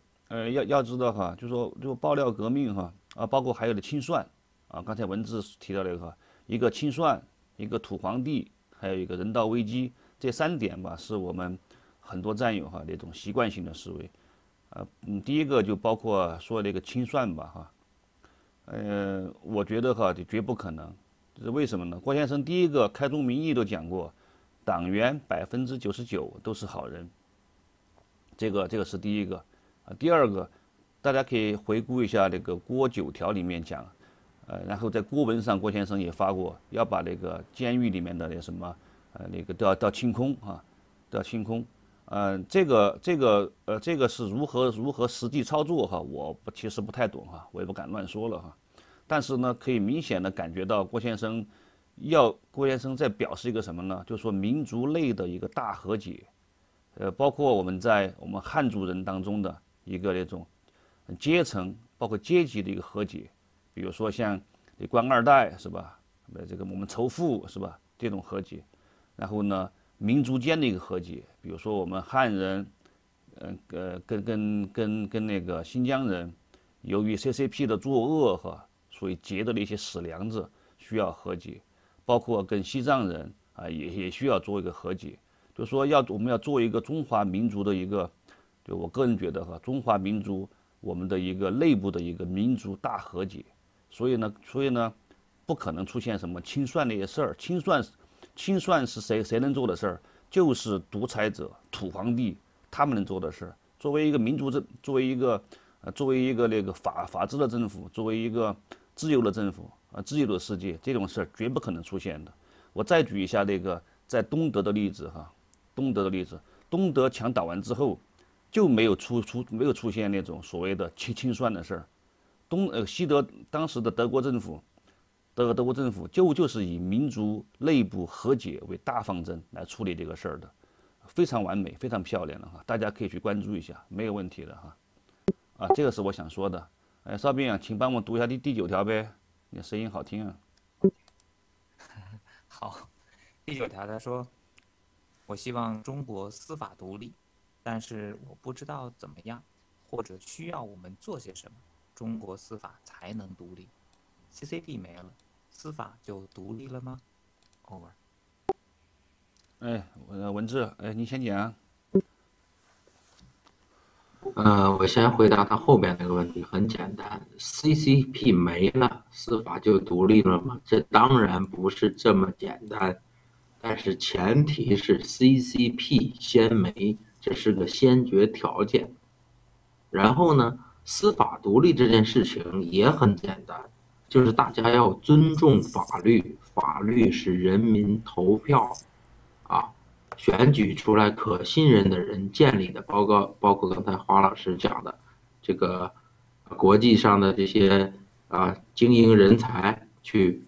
要知道哈，就说爆料革命哈，啊，包括还有的清算啊，刚才文字提到了一个清算，一个土皇帝，还有一个人道危机，这三点吧，是我们很多战友哈那种习惯性的思维。第一个就包括说那个清算吧哈，我觉得哈就绝不可能，这是为什么呢？郭先生第一个开宗明义都讲过，党员99%都是好人，这个是第一个啊。第二个，大家可以回顾一下那个郭9条里面讲，然后在郭文上郭先生也发过，要把那个监狱里面的那什么那个都要清空啊，都要清空。这个是如何实际操作哈，我其实不太懂哈，我也不敢乱说了哈。但是呢，可以明显的感觉到郭先生在表示一个什么呢？就是说民族内的一个大和解，包括我们汉族人当中的一个那种阶层，包括阶级的一个和解，比如说像官二代是吧？这个我们仇富是吧？这种和解，然后呢？民族间的一个和解，比如说我们汉人，跟那个新疆人，由于 CCP 的作恶哈，所以结的那些死梁子需要和解，包括跟西藏人啊也需要做一个和解，就说我们要做一个中华民族的一个，就我个人觉得哈，中华民族我们的一个内部的一个民族大和解，所以呢，不可能出现什么清算那些事儿，清算是谁能做的事儿，就是独裁者、土皇帝他们能做的事儿。作为一个那个法治的政府，作为一个自由的政府啊，自由的世界，这种事儿绝不可能出现的。我再举一下那个在东德的例子哈，东德墙倒完之后就没有出现那种所谓的清算的事儿。西德当时的德国政府就是以民族内部和解为大方针来处理这个事儿的，非常完美，非常漂亮的哈，大家可以去关注一下，没有问题的哈。啊，这个是我想说的。哎，邵兵啊，请帮我读一下第9条呗，你的声音好听啊。好，第9条他说，我希望中国司法独立，但是我不知道怎么样，或者需要我们做些什么，中国司法才能独立。CCP 没了，司法就独立了吗 ？Over。哎，文志，哎，你先讲。我先回答他后边那个问题，很简单 ，CCP 没了，司法就独立了吗？这当然不是这么简单，但是前提是 CCP 先没，这是个先决条件。然后呢，司法独立这件事情也很简单。就是大家要尊重法律，法律是人民投票，啊，选举出来可信任的人建立的，包括刚才华老师讲的，这个国际上的这些啊精英人才去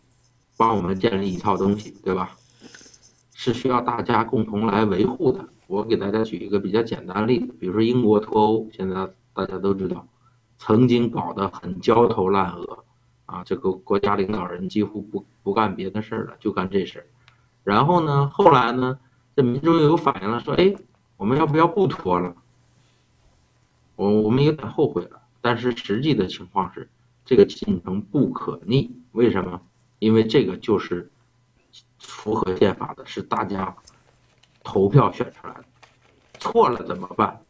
帮我们建立一套东西，对吧？是需要大家共同来维护的。我给大家举一个比较简单的例子，比如说英国脱欧，现在大家都知道，曾经搞得很焦头烂额。啊，这个国家领导人几乎不干别的事儿了，就干这事儿。然后呢，后来呢，这民众又有反应了，说：“哎，我们要不要不脱了？”我们有点后悔了。但是实际的情况是，这个进程不可逆。为什么？因为这个就是符合宪法的，是大家投票选出来的。错了怎么办？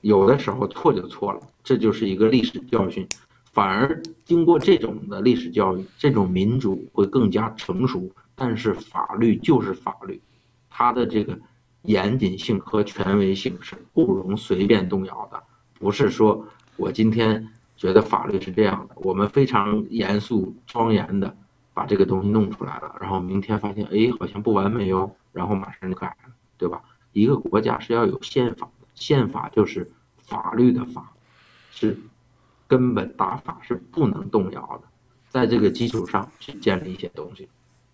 有的时候错就错了，这就是一个历史教训。反而经过这种的历史教育，这种民主会更加成熟。但是法律就是法律，它的这个严谨性和权威性是不容随便动摇的。不是说我今天觉得法律是这样的，我们非常严肃庄严的把这个东西弄出来了，然后明天发现哎好像不完美哦，然后马上就改了，对吧？一个国家是要有宪法的，宪法就是法律的法，是。根本大法是不能动摇的，在这个基础上去建立一些东西，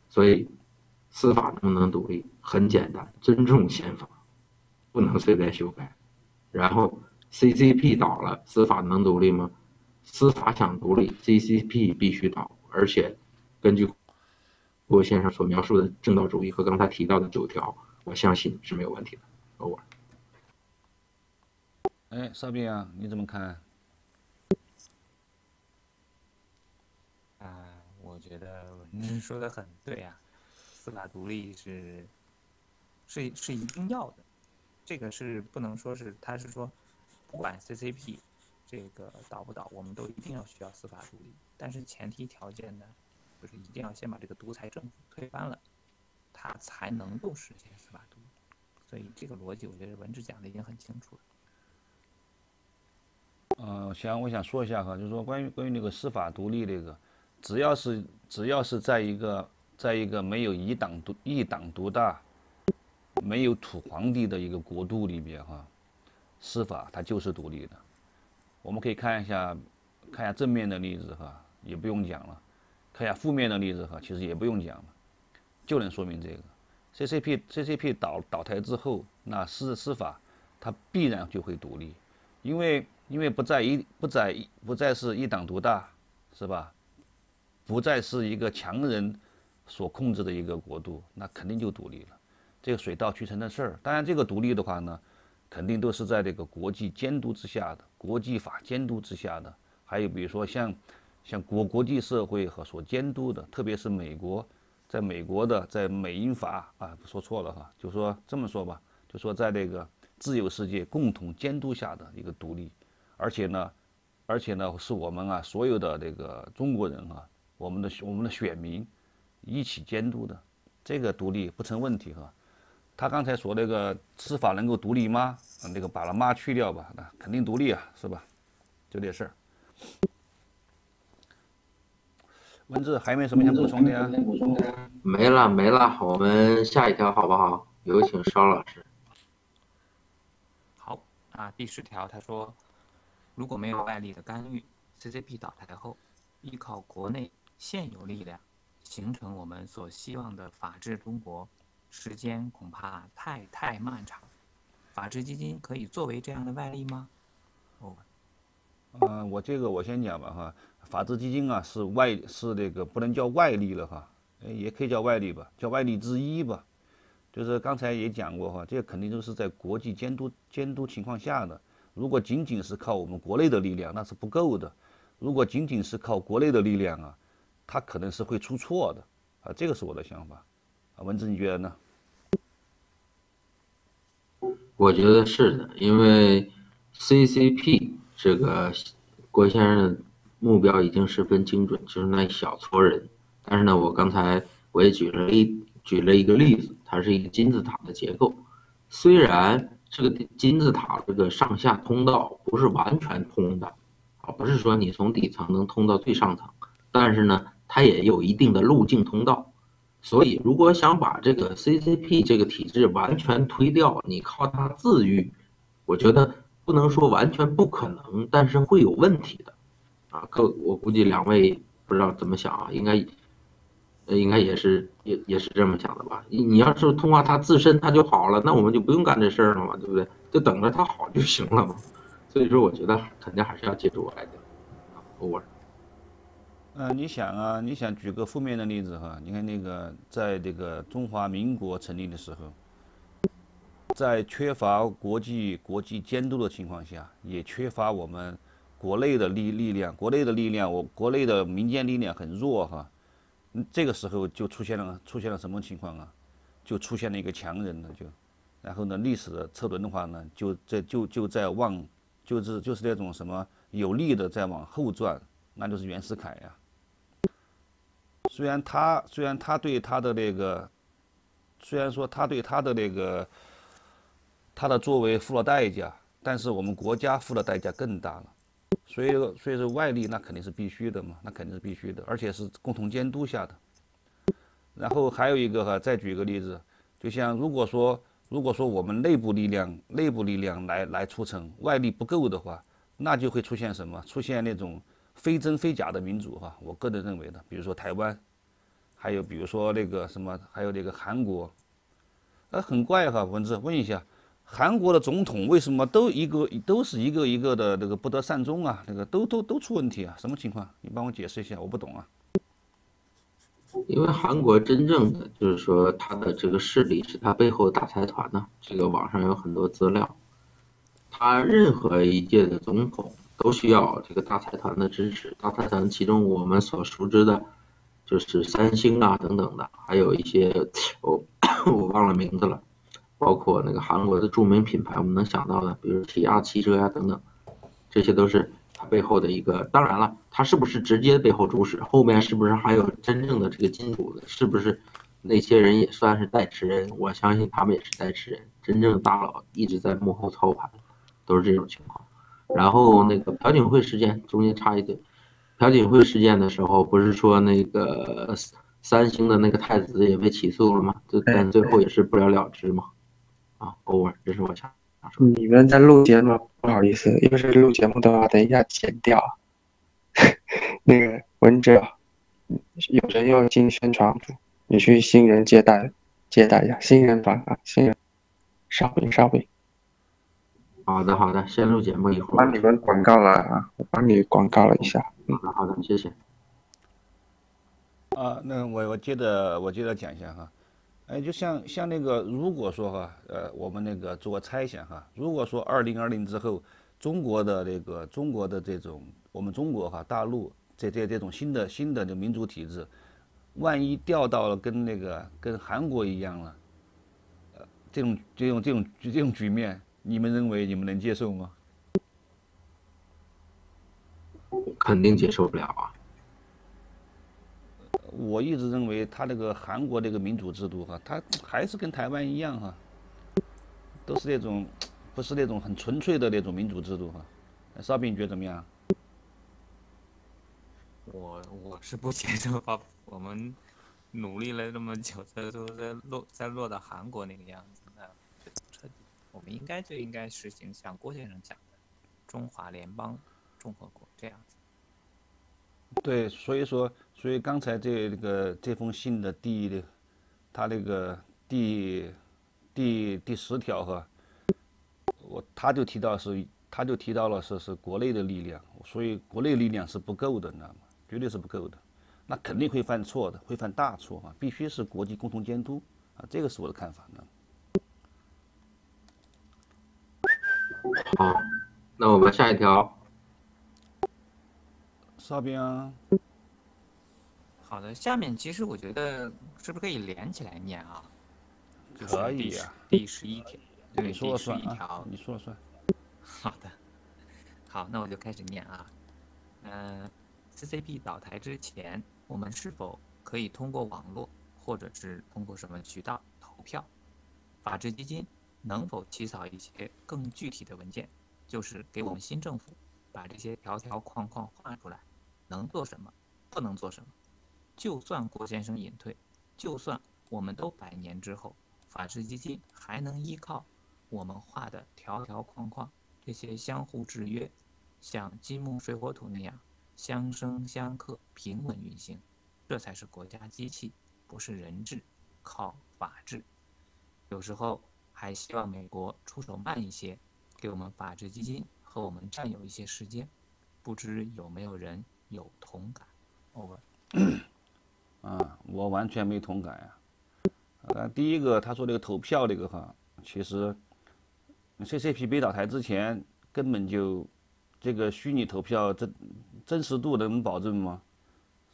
所以司法能不能独立很简单，尊重宪法，不能随便修改。然后 CCP 倒了，司法能独立吗？司法想独立 ，CCP 必须倒，而且根据郭先生所描述的正道主义和刚才提到的9条，我相信是没有问题的。Over。哎，邵兵啊，你怎么看？觉得文珍说的很对啊，司法独立是一定要的，这个是不能说是，他是说不管 CCP 这个倒不倒，我们都一定要需要司法独立，但是前提条件呢，就是一定要先把这个独裁政府推翻了，他才能够实现司法独立。所以这个逻辑，我觉得文治讲的已经很清楚了。 我想说一下哈，就是说关于那个司法独立这个，只要是在一个没有一党独大、没有土皇帝的一个国度里面哈，司法它就是独立的。我们可以看一下正面的例子哈，也不用讲了；看一下负面的例子哈，其实也不用讲了，就能说明这个 CCP 倒台之后，那司法它必然就会独立，因为不再是一党独大，是吧？不再是一个强人所控制的一个国度，那肯定就独立了。这个水到渠成的事儿。当然，这个独立的话呢，肯定都是在这个国际监督之下的，国际法监督之下的。还有比如说像国际社会和所监督的，特别是美国，在美国的在美英法啊，说错了哈，就说这么说吧，就说在这个自由世界共同监督下的一个独立。 而且呢，是我们啊，所有的这个中国人啊，我们的选民一起监督的，这个独立不成问题哈。他刚才说那个司法能够独立吗？那个把了“妈”去掉吧，那肯定独立啊，是吧？就这事儿。文治还没什么想补充的呀？没了，我们下一条好不好？有请邵老师。好啊，第10条他说。 如果没有外力的干预 ，CCP 倒台后，依靠国内现有力量形成我们所希望的法治中国，时间恐怕太漫长。法治基金可以作为这样的外力吗？哦，我先讲吧哈。法治基金啊是那个不能叫外力了哈，也可以叫外力吧，叫外力之一吧。就是刚才也讲过哈，这个肯定都是在国际监督情况下的。 如果仅仅是靠我们国内的力量，那是不够的。如果仅仅是靠国内的力量啊，它可能是会出错的啊，这个是我的想法。啊，文治你觉得呢？我觉得是的，因为 CCP 这个郭先生的目标已经十分精准，就是那一小撮人。但是呢，我刚才也举了一个例子，它是一个金字塔的结构，虽然。 这个金字塔这个上下通道不是完全通的，啊，不是说你从底层能通到最上层，但是呢，它也有一定的路径通道。所以，如果想把这个 CCP 这个体制完全推掉，你靠它自愈，我觉得不能说完全不可能，但是会有问题的，啊，我估计两位不知道怎么想啊，应该也是这么想的吧？你要是通过它自身它就好了，那我们就不用干这事儿了嘛，对不对？就等着它好就行了嘛。所以说，我觉得肯定还是要借助外力。over。你想举个负面的例子哈？你看那个在这个中华民国成立的时候，在缺乏国际监督的情况下，也缺乏我们国内的力量，国内的民间力量很弱哈。 这个时候就出现了什么情况啊？就出现了一个强人了，然后呢，历史的车轮的话呢，就是那种什么有力的在往后转，那就是袁世凯呀。虽然说他对他的他的作为付了代价，但是我们国家付的代价更大了。 所以说外力那肯定是必须的嘛，那肯定是必须的，而且是共同监督下的。然后还有一个哈，再举一个例子，就像如果说我们内部力量来促成，外力不够的话，那就会出现什么？出现那种非真非假的民主哈。我个人认为的，比如说台湾，还有比如说那个什么，还有那个韩国，很怪哈。文治问一下。 韩国的总统为什么都是一个的这个不得善终啊？这个都出问题啊？什么情况？你帮我解释一下，我不懂啊。因为韩国真正的就是说，他的这个势力是他背后的大财团呢。这个网上有很多资料，他任何一届的总统都需要这个大财团的支持。大财团其中我们所熟知的。就是三星啊等等的，还有一些我忘了名字了，包括那个韩国的著名品牌，我们能想到的，比如起亚汽车呀等等，这些都是它背后的一个。当然了，它是不是直接背后主使，后面是不是还有真正的这个金主的，是不是那些人也算是代持人？我相信他们也是代持人，真正的大佬一直在幕后操盘，都是这种情况。然后那个朴槿惠事件中间插一堆。朴槿惠事件的时候，不是说那个三星的那个太子也被起诉了吗？但最后也是不了了之嘛。啊，over，这是我想说。你们在录节目，不好意思，要是录节目的话，等一下剪掉。那个文哲，有人要进宣传部，你去新人接待一下新人团啊，新人。稍微。好的，先录节目一会儿。帮你们广告了啊，我帮你广告了一下。好的，谢谢。啊，那我接着讲一下哈，哎，就像那个，如果说哈，我们那个做猜想哈，如果说2020之后，中国的这种，我们中国哈大陆这种新的这民主体制，万一掉到了跟韩国一样了，这种局面。你们认为你们能接受吗？肯定接受不了啊！我一直认为他那个韩国这个民主制度哈，他还是跟台湾一样哈，都是那种不是那种很纯粹的那种民主制度哈。邵斌，你觉得怎么样？我是不接受吧，我们努力了那么久，再落到韩国那个样子。我们应该实行像郭先生讲的中华联邦共和国这样子。对，所以刚才这封信的他那个第10条哈，他就提到了是国内的力量，所以国内力量是不够的，你知道吗？绝对是不够的，那肯定会犯错的，会犯大错啊！必须是国际共同监督啊，这个是我的看法呢。好，那我们下一条。邵兵啊。好的，下面其实我觉得是不是可以连起来念啊？可以啊。第11条，对，你说算啊。你说算。好的，好，那我就开始念啊。CCP 倒台之前，我们是否可以通过网络，或者是通过什么渠道投票？法治基金能否起草一些更具体的文件，就是给我们新政府把这些条条框框画出来，能做什么，不能做什么。就算郭先生隐退，就算我们都100年之后，法治基金还能依靠我们画的条条框框，这些相互制约，像金木水火土那样相生相克，平稳运行。这才是国家机器，不是人治，靠法治。有时候还希望美国出手慢一些，给我们法治基金和我们占有一些时间，不知有没有人有同感 ？Over。啊，我完全没同感呀、啊。第一个他说这个投票这个哈，其实 CCP 被倒台之前根本就这个虚拟投票真实度能保证吗？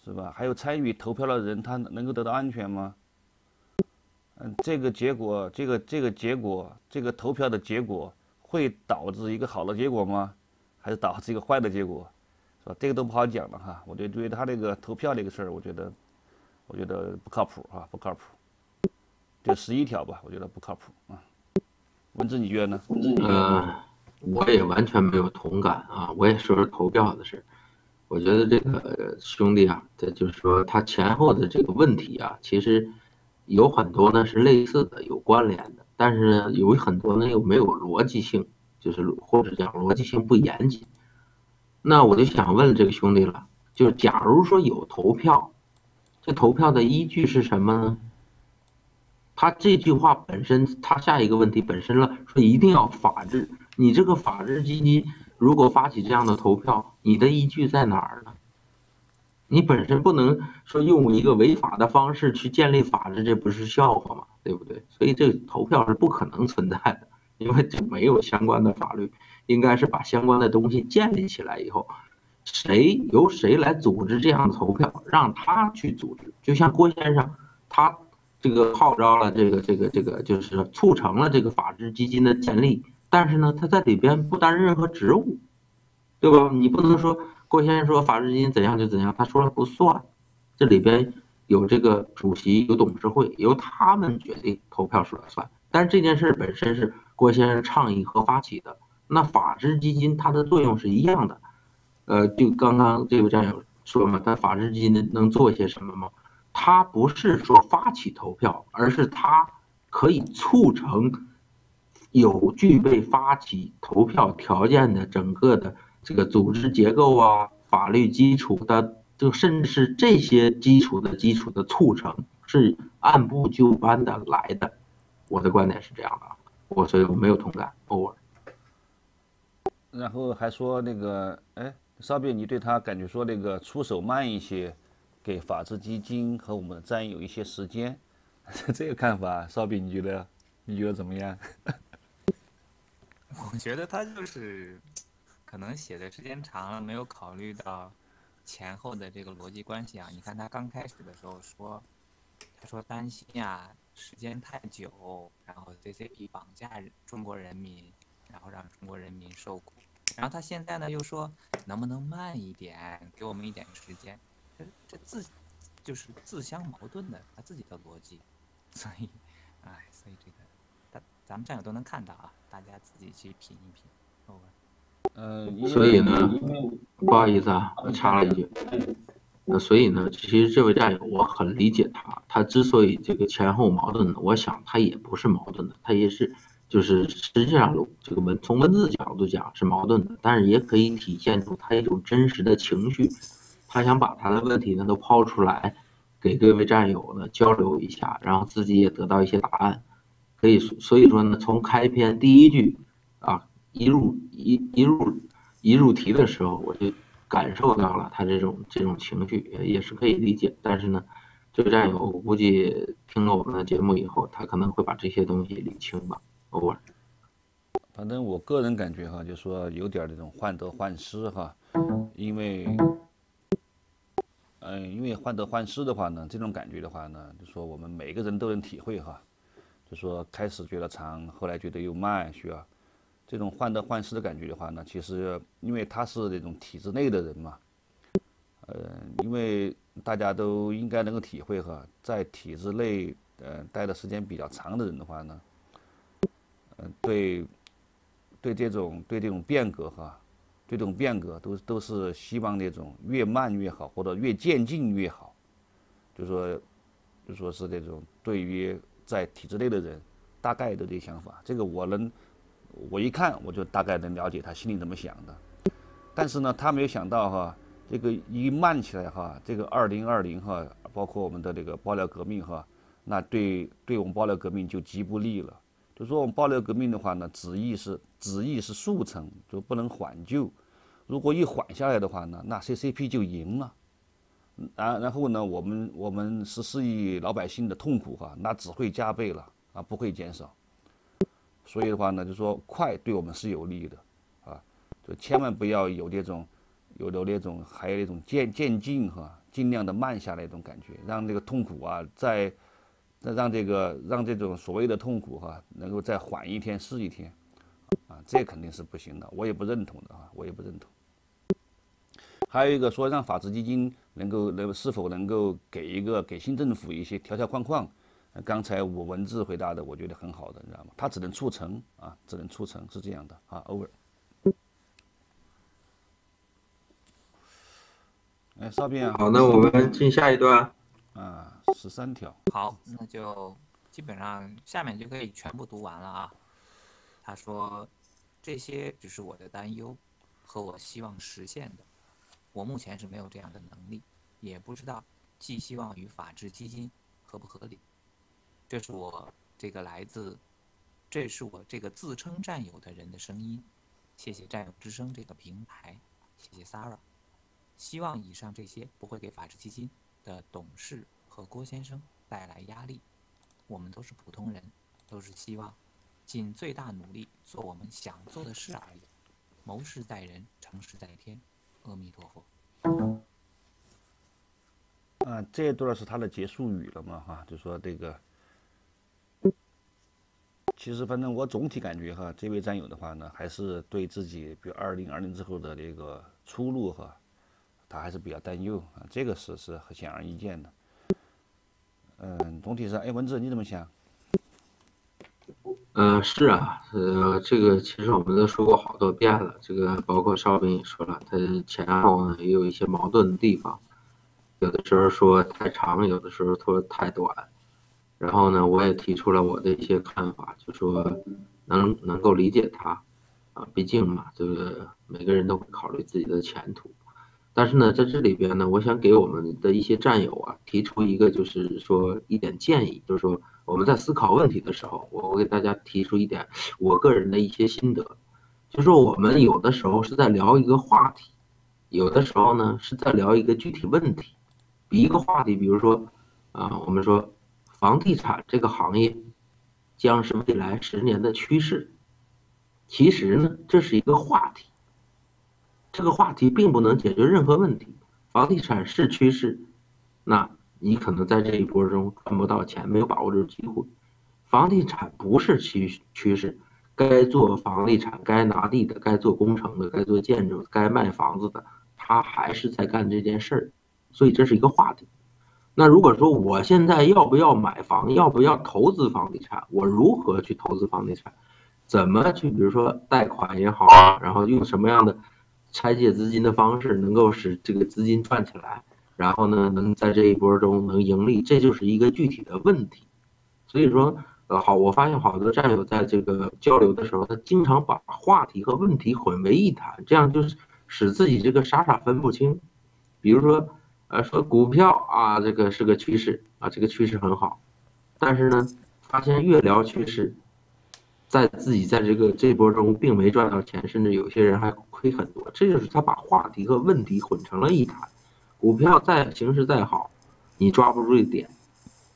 是吧？还有参与投票的人他能够得到安全吗？这个投票的结果会导致一个好的结果吗？还是导致一个坏的结果，是吧？这个都不好讲了哈。我对他这个投票这个事儿，我觉得不靠谱啊，不靠谱。就11条吧，我觉得不靠谱啊。文志，你觉得呢？我也完全没有同感啊。我也说投票的事，我觉得这个兄弟啊，这就是说他前后的这个问题啊，其实。有很多呢是类似的，有关联的，但是呢有很多呢又没有逻辑性，就是或者讲逻辑性不严谨。那我就想问这个兄弟了，就是假如说有投票，这投票的依据是什么呢？他这句话本身，他下一个问题本身了，说一定要法治。你这个法治基金如果发起这样的投票，你的依据在哪儿呢？你本身不能说用一个违法的方式去建立法治，这不是笑话吗？对不对？所以这个投票是不可能存在的，因为这没有相关的法律。应该是把相关的东西建立起来以后，谁由谁来组织这样的投票，让他去组织。就像郭先生，他这个号召了这个，就是促成了这个法治基金的建立，但是呢，他在里边不担任任何职务，对吧？你不能说郭先生说法治基金怎样就怎样，他说了不算，这里边有这个主席，有董事会，由他们决定投票说了算。但是这件事本身是郭先生倡议和发起的，那法治基金它的作用是一样的。就刚刚这位战友说嘛，他法治基金能做些什么吗？他不是说发起投票，而是他可以促成有具备发起投票条件的整个的这个组织结构啊、法律基础的，就甚至是这些基础的促成，是按部就班的来的。我的观点是这样的，所以我没有同感。over。然后还说那个，哎。稍比，你对他感觉说那个出手慢一些，给法治基金和我们的战友一些时间，这个看法，稍比你觉得怎么样？我觉得他就是可能写的时间长了，没有考虑到前后的这个逻辑关系啊。你看他刚开始的时候说，他说担心啊时间太久，然后 CCP 绑架中国人民，然后让中国人民受苦。然后他现在呢又说，能不能慢一点，给我们一点时间？这就是自相矛盾的，他自己的逻辑。所以，哎，所以这个，咱们战友都能看到啊，大家自己去品一品。所以呢，不好意思啊，我插了一句。所以呢，其实这位战友我很理解他，他之所以这个前后矛盾的，我想他也不是矛盾的，他也是。就是实际上，这个从文字角度讲是矛盾的，但是也可以体现出他一种真实的情绪。他想把他的问题呢都抛出来，给各位战友呢交流一下，然后自己也得到一些答案。所以说呢，从开篇第一句啊一入题的时候，我就感受到了他这种情绪，也是可以理解。但是呢，这位战友我估计听了我们的节目以后，他可能会把这些东西理清吧。偶尔，反正我个人感觉哈，就说有点这种患得患失哈，因为患得患失的话呢，这种感觉的话呢，就说我们每个人都能体会哈，就说开始觉得长，后来觉得又慢，需要这种患得患失的感觉的话呢，其实因为他是这种体制内的人嘛，因为大家都应该能够体会哈，在体制内待的时间比较长的人的话呢。对这种变革哈，对这种变革都是希望那种越慢越好，或者越渐进越好。就说是这种对于在体制内的人，大概的这个想法，这个我一看我就大概能了解他心里怎么想的。但是呢，他没有想到哈，这个一慢起来哈，这个2020哈，包括我们的这个爆料革命哈，那对我们爆料革命就极不利了。就说我们爆料革命的话呢，旨意是速成，就不能缓救。如果一缓下来的话呢，那 CCP 就赢了。然后呢，我们14亿老百姓的痛苦哈，那只会加倍了啊，不会减少。所以的话呢，就说快对我们是有利的啊，就千万不要有那种还有那种渐进哈，尽量的慢下来一种感觉，让这个痛苦啊在。让这种所谓的痛苦哈，能够再缓一天是一天，啊，这肯定是不行的，我也不认同的啊，我也不认同。还有一个说让法治基金能否给新政府一些条条框框，刚才我文字回答的我觉得很好的，你知道吗？它只能促成啊，只能促成是这样的啊 ，over。哎，邵斌啊，好，那我们进下一段啊。13条。好，那就基本上下面就可以全部读完了啊。他说，这些只是我的担忧和我希望实现的，我目前是没有这样的能力，也不知道寄希望于法治基金合不合理。这是我这个自称战友的人的声音。谢谢战友之声这个平台，谢谢 Sara。希望以上这些不会给法治基金的董事。和郭先生带来压力，我们都是普通人，都是希望尽最大努力做我们想做的事而已。谋事在人，成事在天。阿弥陀佛。啊，这一段是他的结束语了嘛？就说这个，其实反正我总体感觉哈，这位战友的话呢，还是对自己比如2020之后的这个出路哈，他还是比较担忧啊，这个是很显而易见的。嗯，总体上，哎，文志你怎么想？ 是啊，这个其实我们都说过好多遍了，这个包括邵斌也说了，他前后呢也有一些矛盾的地方，有的时候说太长，有的时候说太短，然后呢，我也提出了我的一些看法，就说能够理解他，啊，毕竟嘛，这个每个人都会考虑自己的前途，但是呢，在这里边呢，我想给我们的一些战友啊，提出一个就是说一点建议，就是说。 我们在思考问题的时候，我给大家提出一点我个人的一些心得，就是说我们有的时候是在聊一个话题，有的时候呢是在聊一个具体问题。一个话题，比如说啊，我们说房地产这个行业将是未来10年的趋势，其实呢这是一个话题，这个话题并不能解决任何问题。房地产是趋势，那。 你可能在这一波中赚不到钱，没有把握住机会。房地产不是趋势，该做房地产、该拿地的、该做工程的、该做建筑、该卖房子的，他还是在干这件事儿。所以这是一个话题。那如果说我现在要不要买房，要不要投资房地产，我如何去投资房地产，怎么去，比如说贷款也好，然后用什么样的拆借资金的方式，能够使这个资金赚起来。 然后呢，能在这一波中能盈利，这就是一个具体的问题。所以说，好，我发现好多战友在这个交流的时候，他经常把话题和问题混为一谈，这样就是使自己这个傻分不清。比如说，说股票啊，这个是个趋势啊，这个趋势很好，但是呢，发现越聊趋势，自己在这波中并没赚到钱，甚至有些人还亏很多，这就是他把话题和问题混成了一谈。 股票形势再好，你抓不住一点，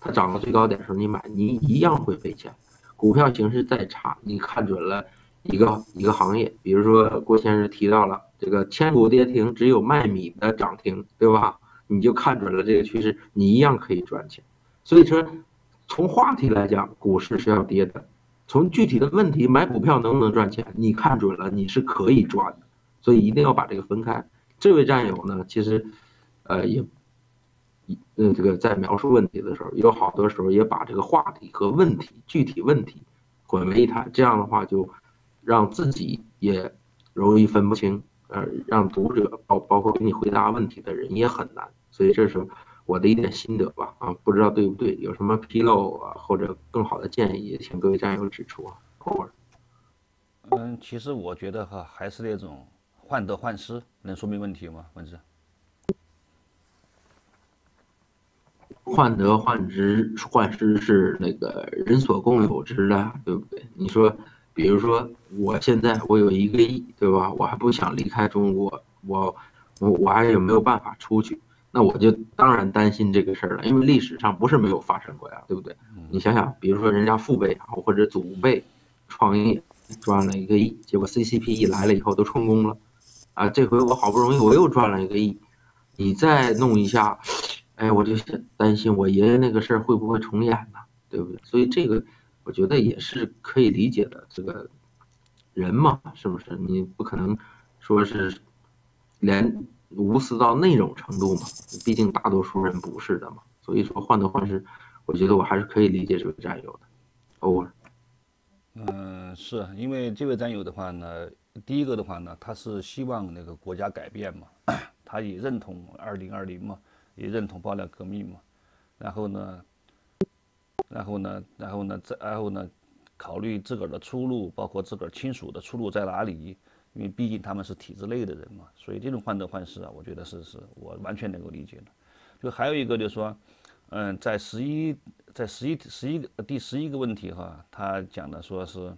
它涨到最高点的时候你买，你一样会赔钱。股票形势再差，你看准了一个行业，比如说郭先生提到了这个千股跌停，只有卖米的涨停，对吧？你就看准了这个趋势，你一样可以赚钱。所以说，从话题来讲，股市是要跌的；从具体的问题，买股票能不能赚钱，你看准了你是可以赚的。所以一定要把这个分开。这位战友呢，其实。 这个在描述问题的时候，有好多时候也把这个话题和问题、具体问题混为一谈，这样的话就让自己也容易分不清，让读者包括给你回答问题的人也很难。所以这是我的一点心得吧，啊，不知道对不对，有什么纰漏啊，或者更好的建议，也请各位战友指出啊。嗯，其实我觉得哈，还是那种患得患失，能说明问题吗？文志。 患得患失是那个人所共有之的，对不对？你说，比如说我现在我有1个亿，对吧？我还不想离开中国，我还有没有办法出去？那我就当然担心这个事儿了，因为历史上不是没有发生过呀，对不对？你想想，比如说人家父辈啊或者祖辈创业赚了1个亿，结果 CCP 一来了以后都充公了，啊，这回我好不容易我又赚了1个亿，你再弄一下。 哎，我就担心我爷爷那个事儿会不会重演呢？对不对？所以这个我觉得也是可以理解的。这个人嘛，是不是？你不可能说是连无私到那种程度嘛，毕竟大多数人不是的嘛。所以说患得患失，我觉得我还是可以理解这位战友的。Over。嗯，是因为这位战友的话呢，第一个的话呢，他是希望那个国家改变嘛，他也认同2020嘛。 也认同爆料革命嘛，然后呢，考虑自个儿的出路，包括自个儿亲属的出路在哪里，因为毕竟他们是体制内的人嘛，所以这种患得患失啊，我觉得是我完全能够理解的。就还有一个就是说，嗯，在第十一个问题哈，他讲的说是，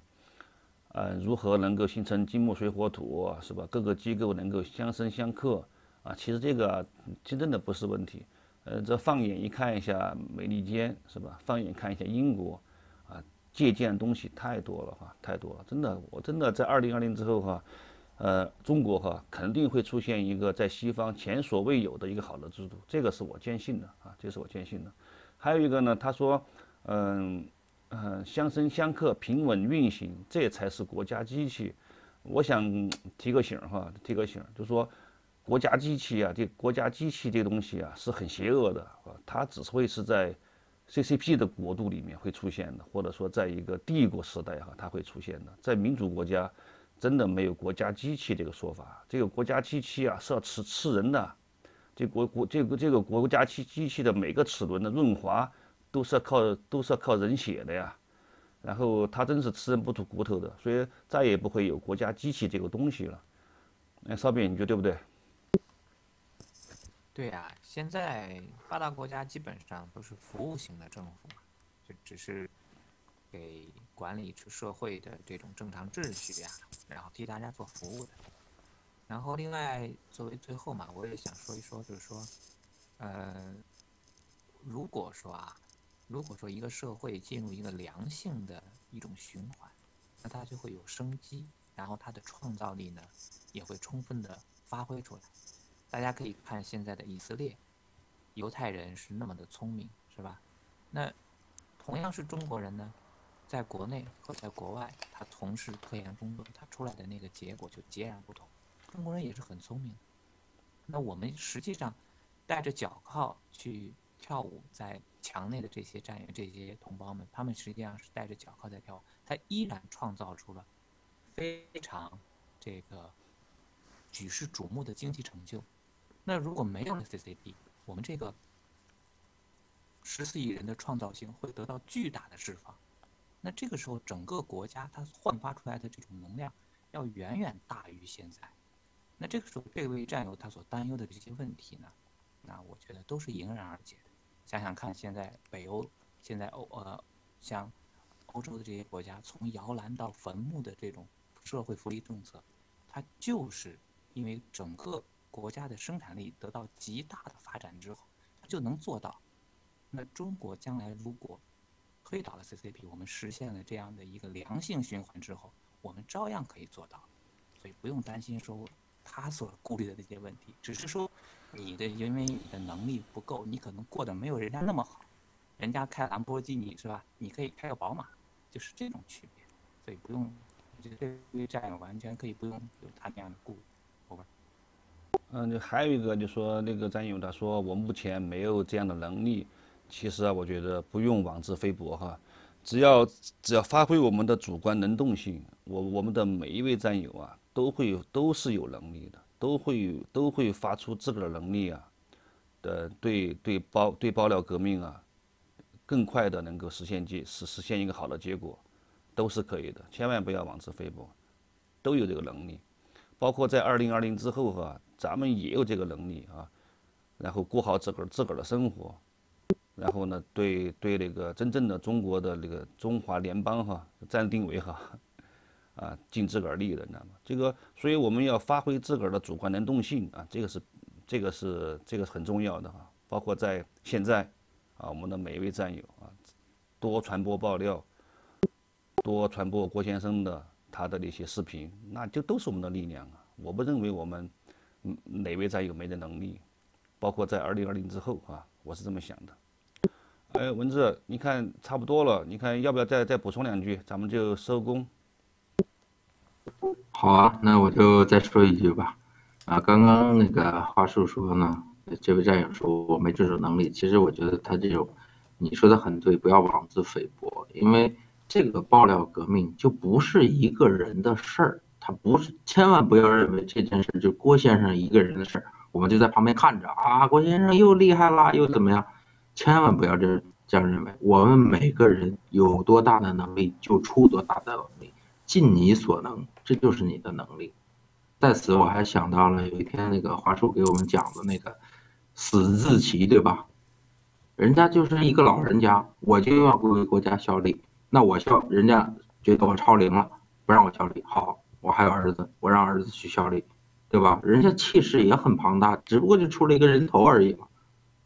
如何能够形成金木水火土是吧？各个机构能够相生相克。 啊，其实这个、啊、真正的不是问题，这放眼一看一下美利坚是吧？放眼看一下英国，啊，借鉴的东西太多了哈，太多了，真的，我真的在2020之后哈、啊，中国肯定会出现一个在西方前所未有的一个好的制度，这个是我坚信的啊，这是我坚信的。还有一个呢，他说，相生相克，平稳运行，这才是国家机器。我想提个醒提个醒，就说国家机器啊，这国家机器这东西啊是很邪恶的啊，它只会是在 CCP 的国度里面会出现的，或者说在一个帝国时代它会出现的，在民主国家。 真的没有国家机器这个说法，这个国家机器啊是要吃人的，这个国家机器的每个齿轮的润滑都是要靠人血的呀，然后它真是吃人不吐骨头的，所以再也不会有国家机器这个东西了。哎，烧饼，你觉得对不对？对呀，现在发达国家基本上都是服务型的政府，就只是。 给管理社会的这种正常秩序呀，然后替大家做服务的。然后另外，作为最后嘛，我也想说一说，就是说，如果说一个社会进入一个良性的一种循环，那它就会有生机，然后它的创造力呢也会充分的发挥出来。大家可以看现在的以色列，犹太人是那么的聪明，是吧？那同样是中国人呢？ 在国内和在国外，他从事科研工作，他出来的那个结果就截然不同。中国人也是很聪明，那我们实际上带着脚铐去跳舞，在墙内的这些战友、这些同胞们，他们实际上是带着脚铐在跳舞，他依然创造出了非常这个举世瞩目的经济成就。那如果没有了 CCP， 我们这个14亿人的创造性会得到巨大的释放。 那这个时候，整个国家它焕发出来的这种能量，要远远大于现在。那这个时候，这位战友他所担忧的这些问题呢，那我觉得都是迎刃而解的。想想看，现在北欧，现在像欧洲的这些国家，从摇篮到坟墓的这种社会福利政策，它就是因为整个国家的生产力得到极大的发展之后，它就能做到。那中国将来如果 推倒了 CCP， 我们实现了这样的一个良性循环之后，我们照样可以做到，所以不用担心说他所顾虑的这些问题，只是说你的因为你的能力不够，你可能过得没有人家那么好，人家开兰博基尼是吧？你可以开个宝马，就是这种区别，所以不用，我觉得这位战友完全可以不用有他那样的顾虑。好吧？嗯，还有一个就说那个战友他说我目前没有这样的能力。 其实啊，我觉得不用妄自菲薄哈，只要发挥我们的主观能动性，我们的每一位战友啊，都是有能力的，都会发出自个的能力啊，对爆料革命啊，更快的能够实现一个好的结果，都是可以的，千万不要妄自菲薄，都有这个能力，包括在2020之后哈，咱们也有这个能力啊，然后过好自个的生活。 然后呢，对那个真正的中国的那个中华联邦暂定为啊尽自个儿力的，你知道吗？这个，所以我们要发挥自个儿的主观能动性啊，这个是很重要的哈。包括在现在啊，我们的每一位战友啊，多传播爆料，多传播郭先生的他的那些视频，那就都是我们的力量啊。我不认为我们哪位战友没这能力，包括在2020之后啊，我是这么想的。 哎，文志，你看差不多了，你看要不要再补充两句，咱们就收工。好啊，那我就再说一句吧。啊，刚刚那个花树说呢，这位战友说我没这种能力，其实我觉得他这种，你说的很对，不要妄自菲薄，因为这个爆料革命就不是一个人的事儿，他不是，千万不要认为这件事就郭先生一个人的事儿，我们就在旁边看着啊，郭先生又厉害啦，又怎么样？ 千万不要这样认为，我们每个人有多大的能力就出多大的能力，尽你所能，这就是你的能力。在此，我还想到了有一天那个华叔给我们讲的那个死自齐，对吧？人家就是一个老人家，我就要为国家效力，那我效人家觉得我超龄了，不让我效力，好，我还有儿子，我让儿子去效力，对吧？人家气势也很庞大，只不过就出了一个人头而已嘛。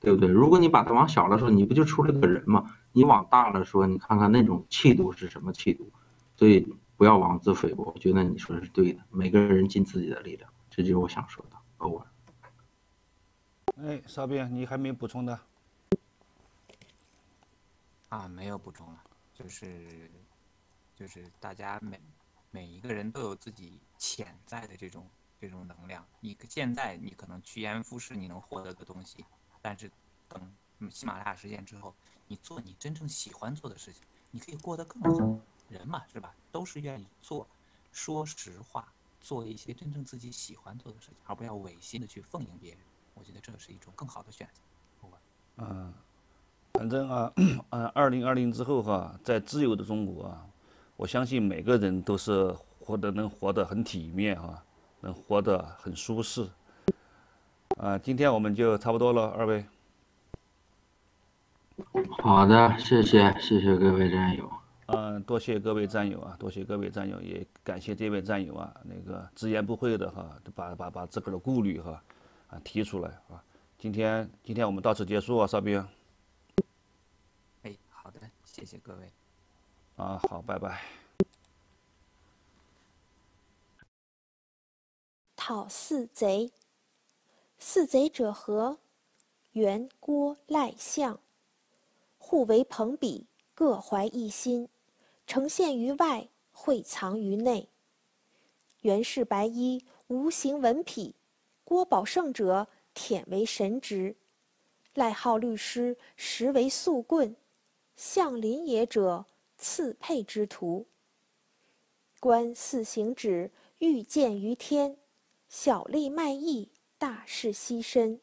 对不对？如果你把它往小了说，你不就出了个人吗？你往大了说，你看看那种气度是什么气度。所以不要妄自菲薄，我觉得你说的是对的。每个人尽自己的力量，这就是我想说的。over。哎，邵斌，你还没补充的？啊，没有补充了，就是大家每一个人都有自己潜在的这种能量。你现在你可能趋炎附势，你能获得的东西，但是等喜马拉雅实现之后，你做你真正喜欢做的事情，你可以过得更好。人嘛，是吧？都是愿意做，说实话，做一些真正自己喜欢做的事情，而不要违心的去奉迎别人。我觉得这是一种更好的选择。嗯，反正啊，2020之后哈，在自由的中国啊，我相信每个人都是能活得很体面啊，能活得很舒适。啊，今天我们就差不多了，二位。好的，谢谢各位战友。多谢各位战友啊，也感谢这位战友啊，那个直言不讳的哈，把自个儿的顾虑哈，提出来啊。今天我们到此结束啊，邵兵。哎，好的，谢谢各位。啊，好，拜拜。讨四贼，四贼者何？袁、郭、赖、项，互为朋比，各怀一心。呈现于外，会藏于内。袁氏白衣，无形文痞；郭宝胜者，舔为神职；赖浩律师，实为素棍；项林也者，刺配之徒。观四行止，欲见于天；小利卖艺，大事牺牲；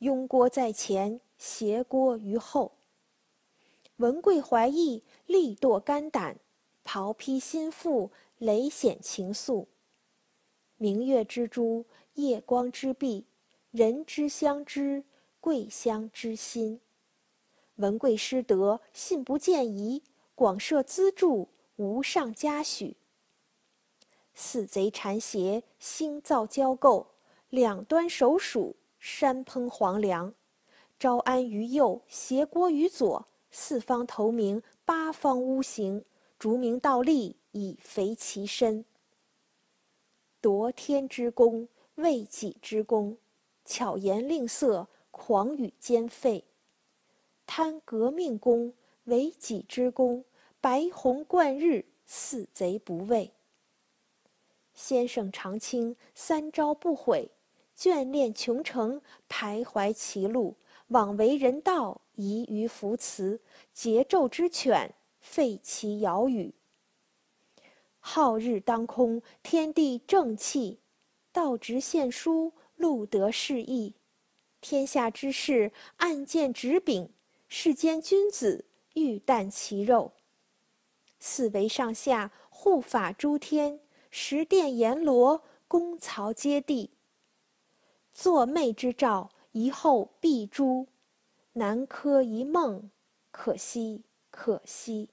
庸郭在前，邪郭于后。文贵怀义，力堕肝胆；袍披心腹，雷显情愫。明月之珠，夜光之璧；人之相知，贵相知心。文贵师德，信不见疑；广设资助，无上嘉许。四贼缠邪，兴造交构；两端首属，山烹黄粱。招安于右，挟郭于左。四方投明，八方诬行；逐名倒立，以肥其身。夺天之功，为己之功；巧言令色，狂语奸废；贪革命功，为己之功；白虹贯日，四贼不畏。先圣长青，三招不悔；眷恋穷城，徘徊歧路；枉为人道，遗于扶词；桀纣之犬，废其尧语。昊日当空，天地正气；道直献书，路德示意；天下之事，按见指柄；世间君子，欲啖其肉。四维上下，护法诸天；十殿阎罗，功曹接地。作寐之兆，一后必诛；南柯一梦，可惜可惜。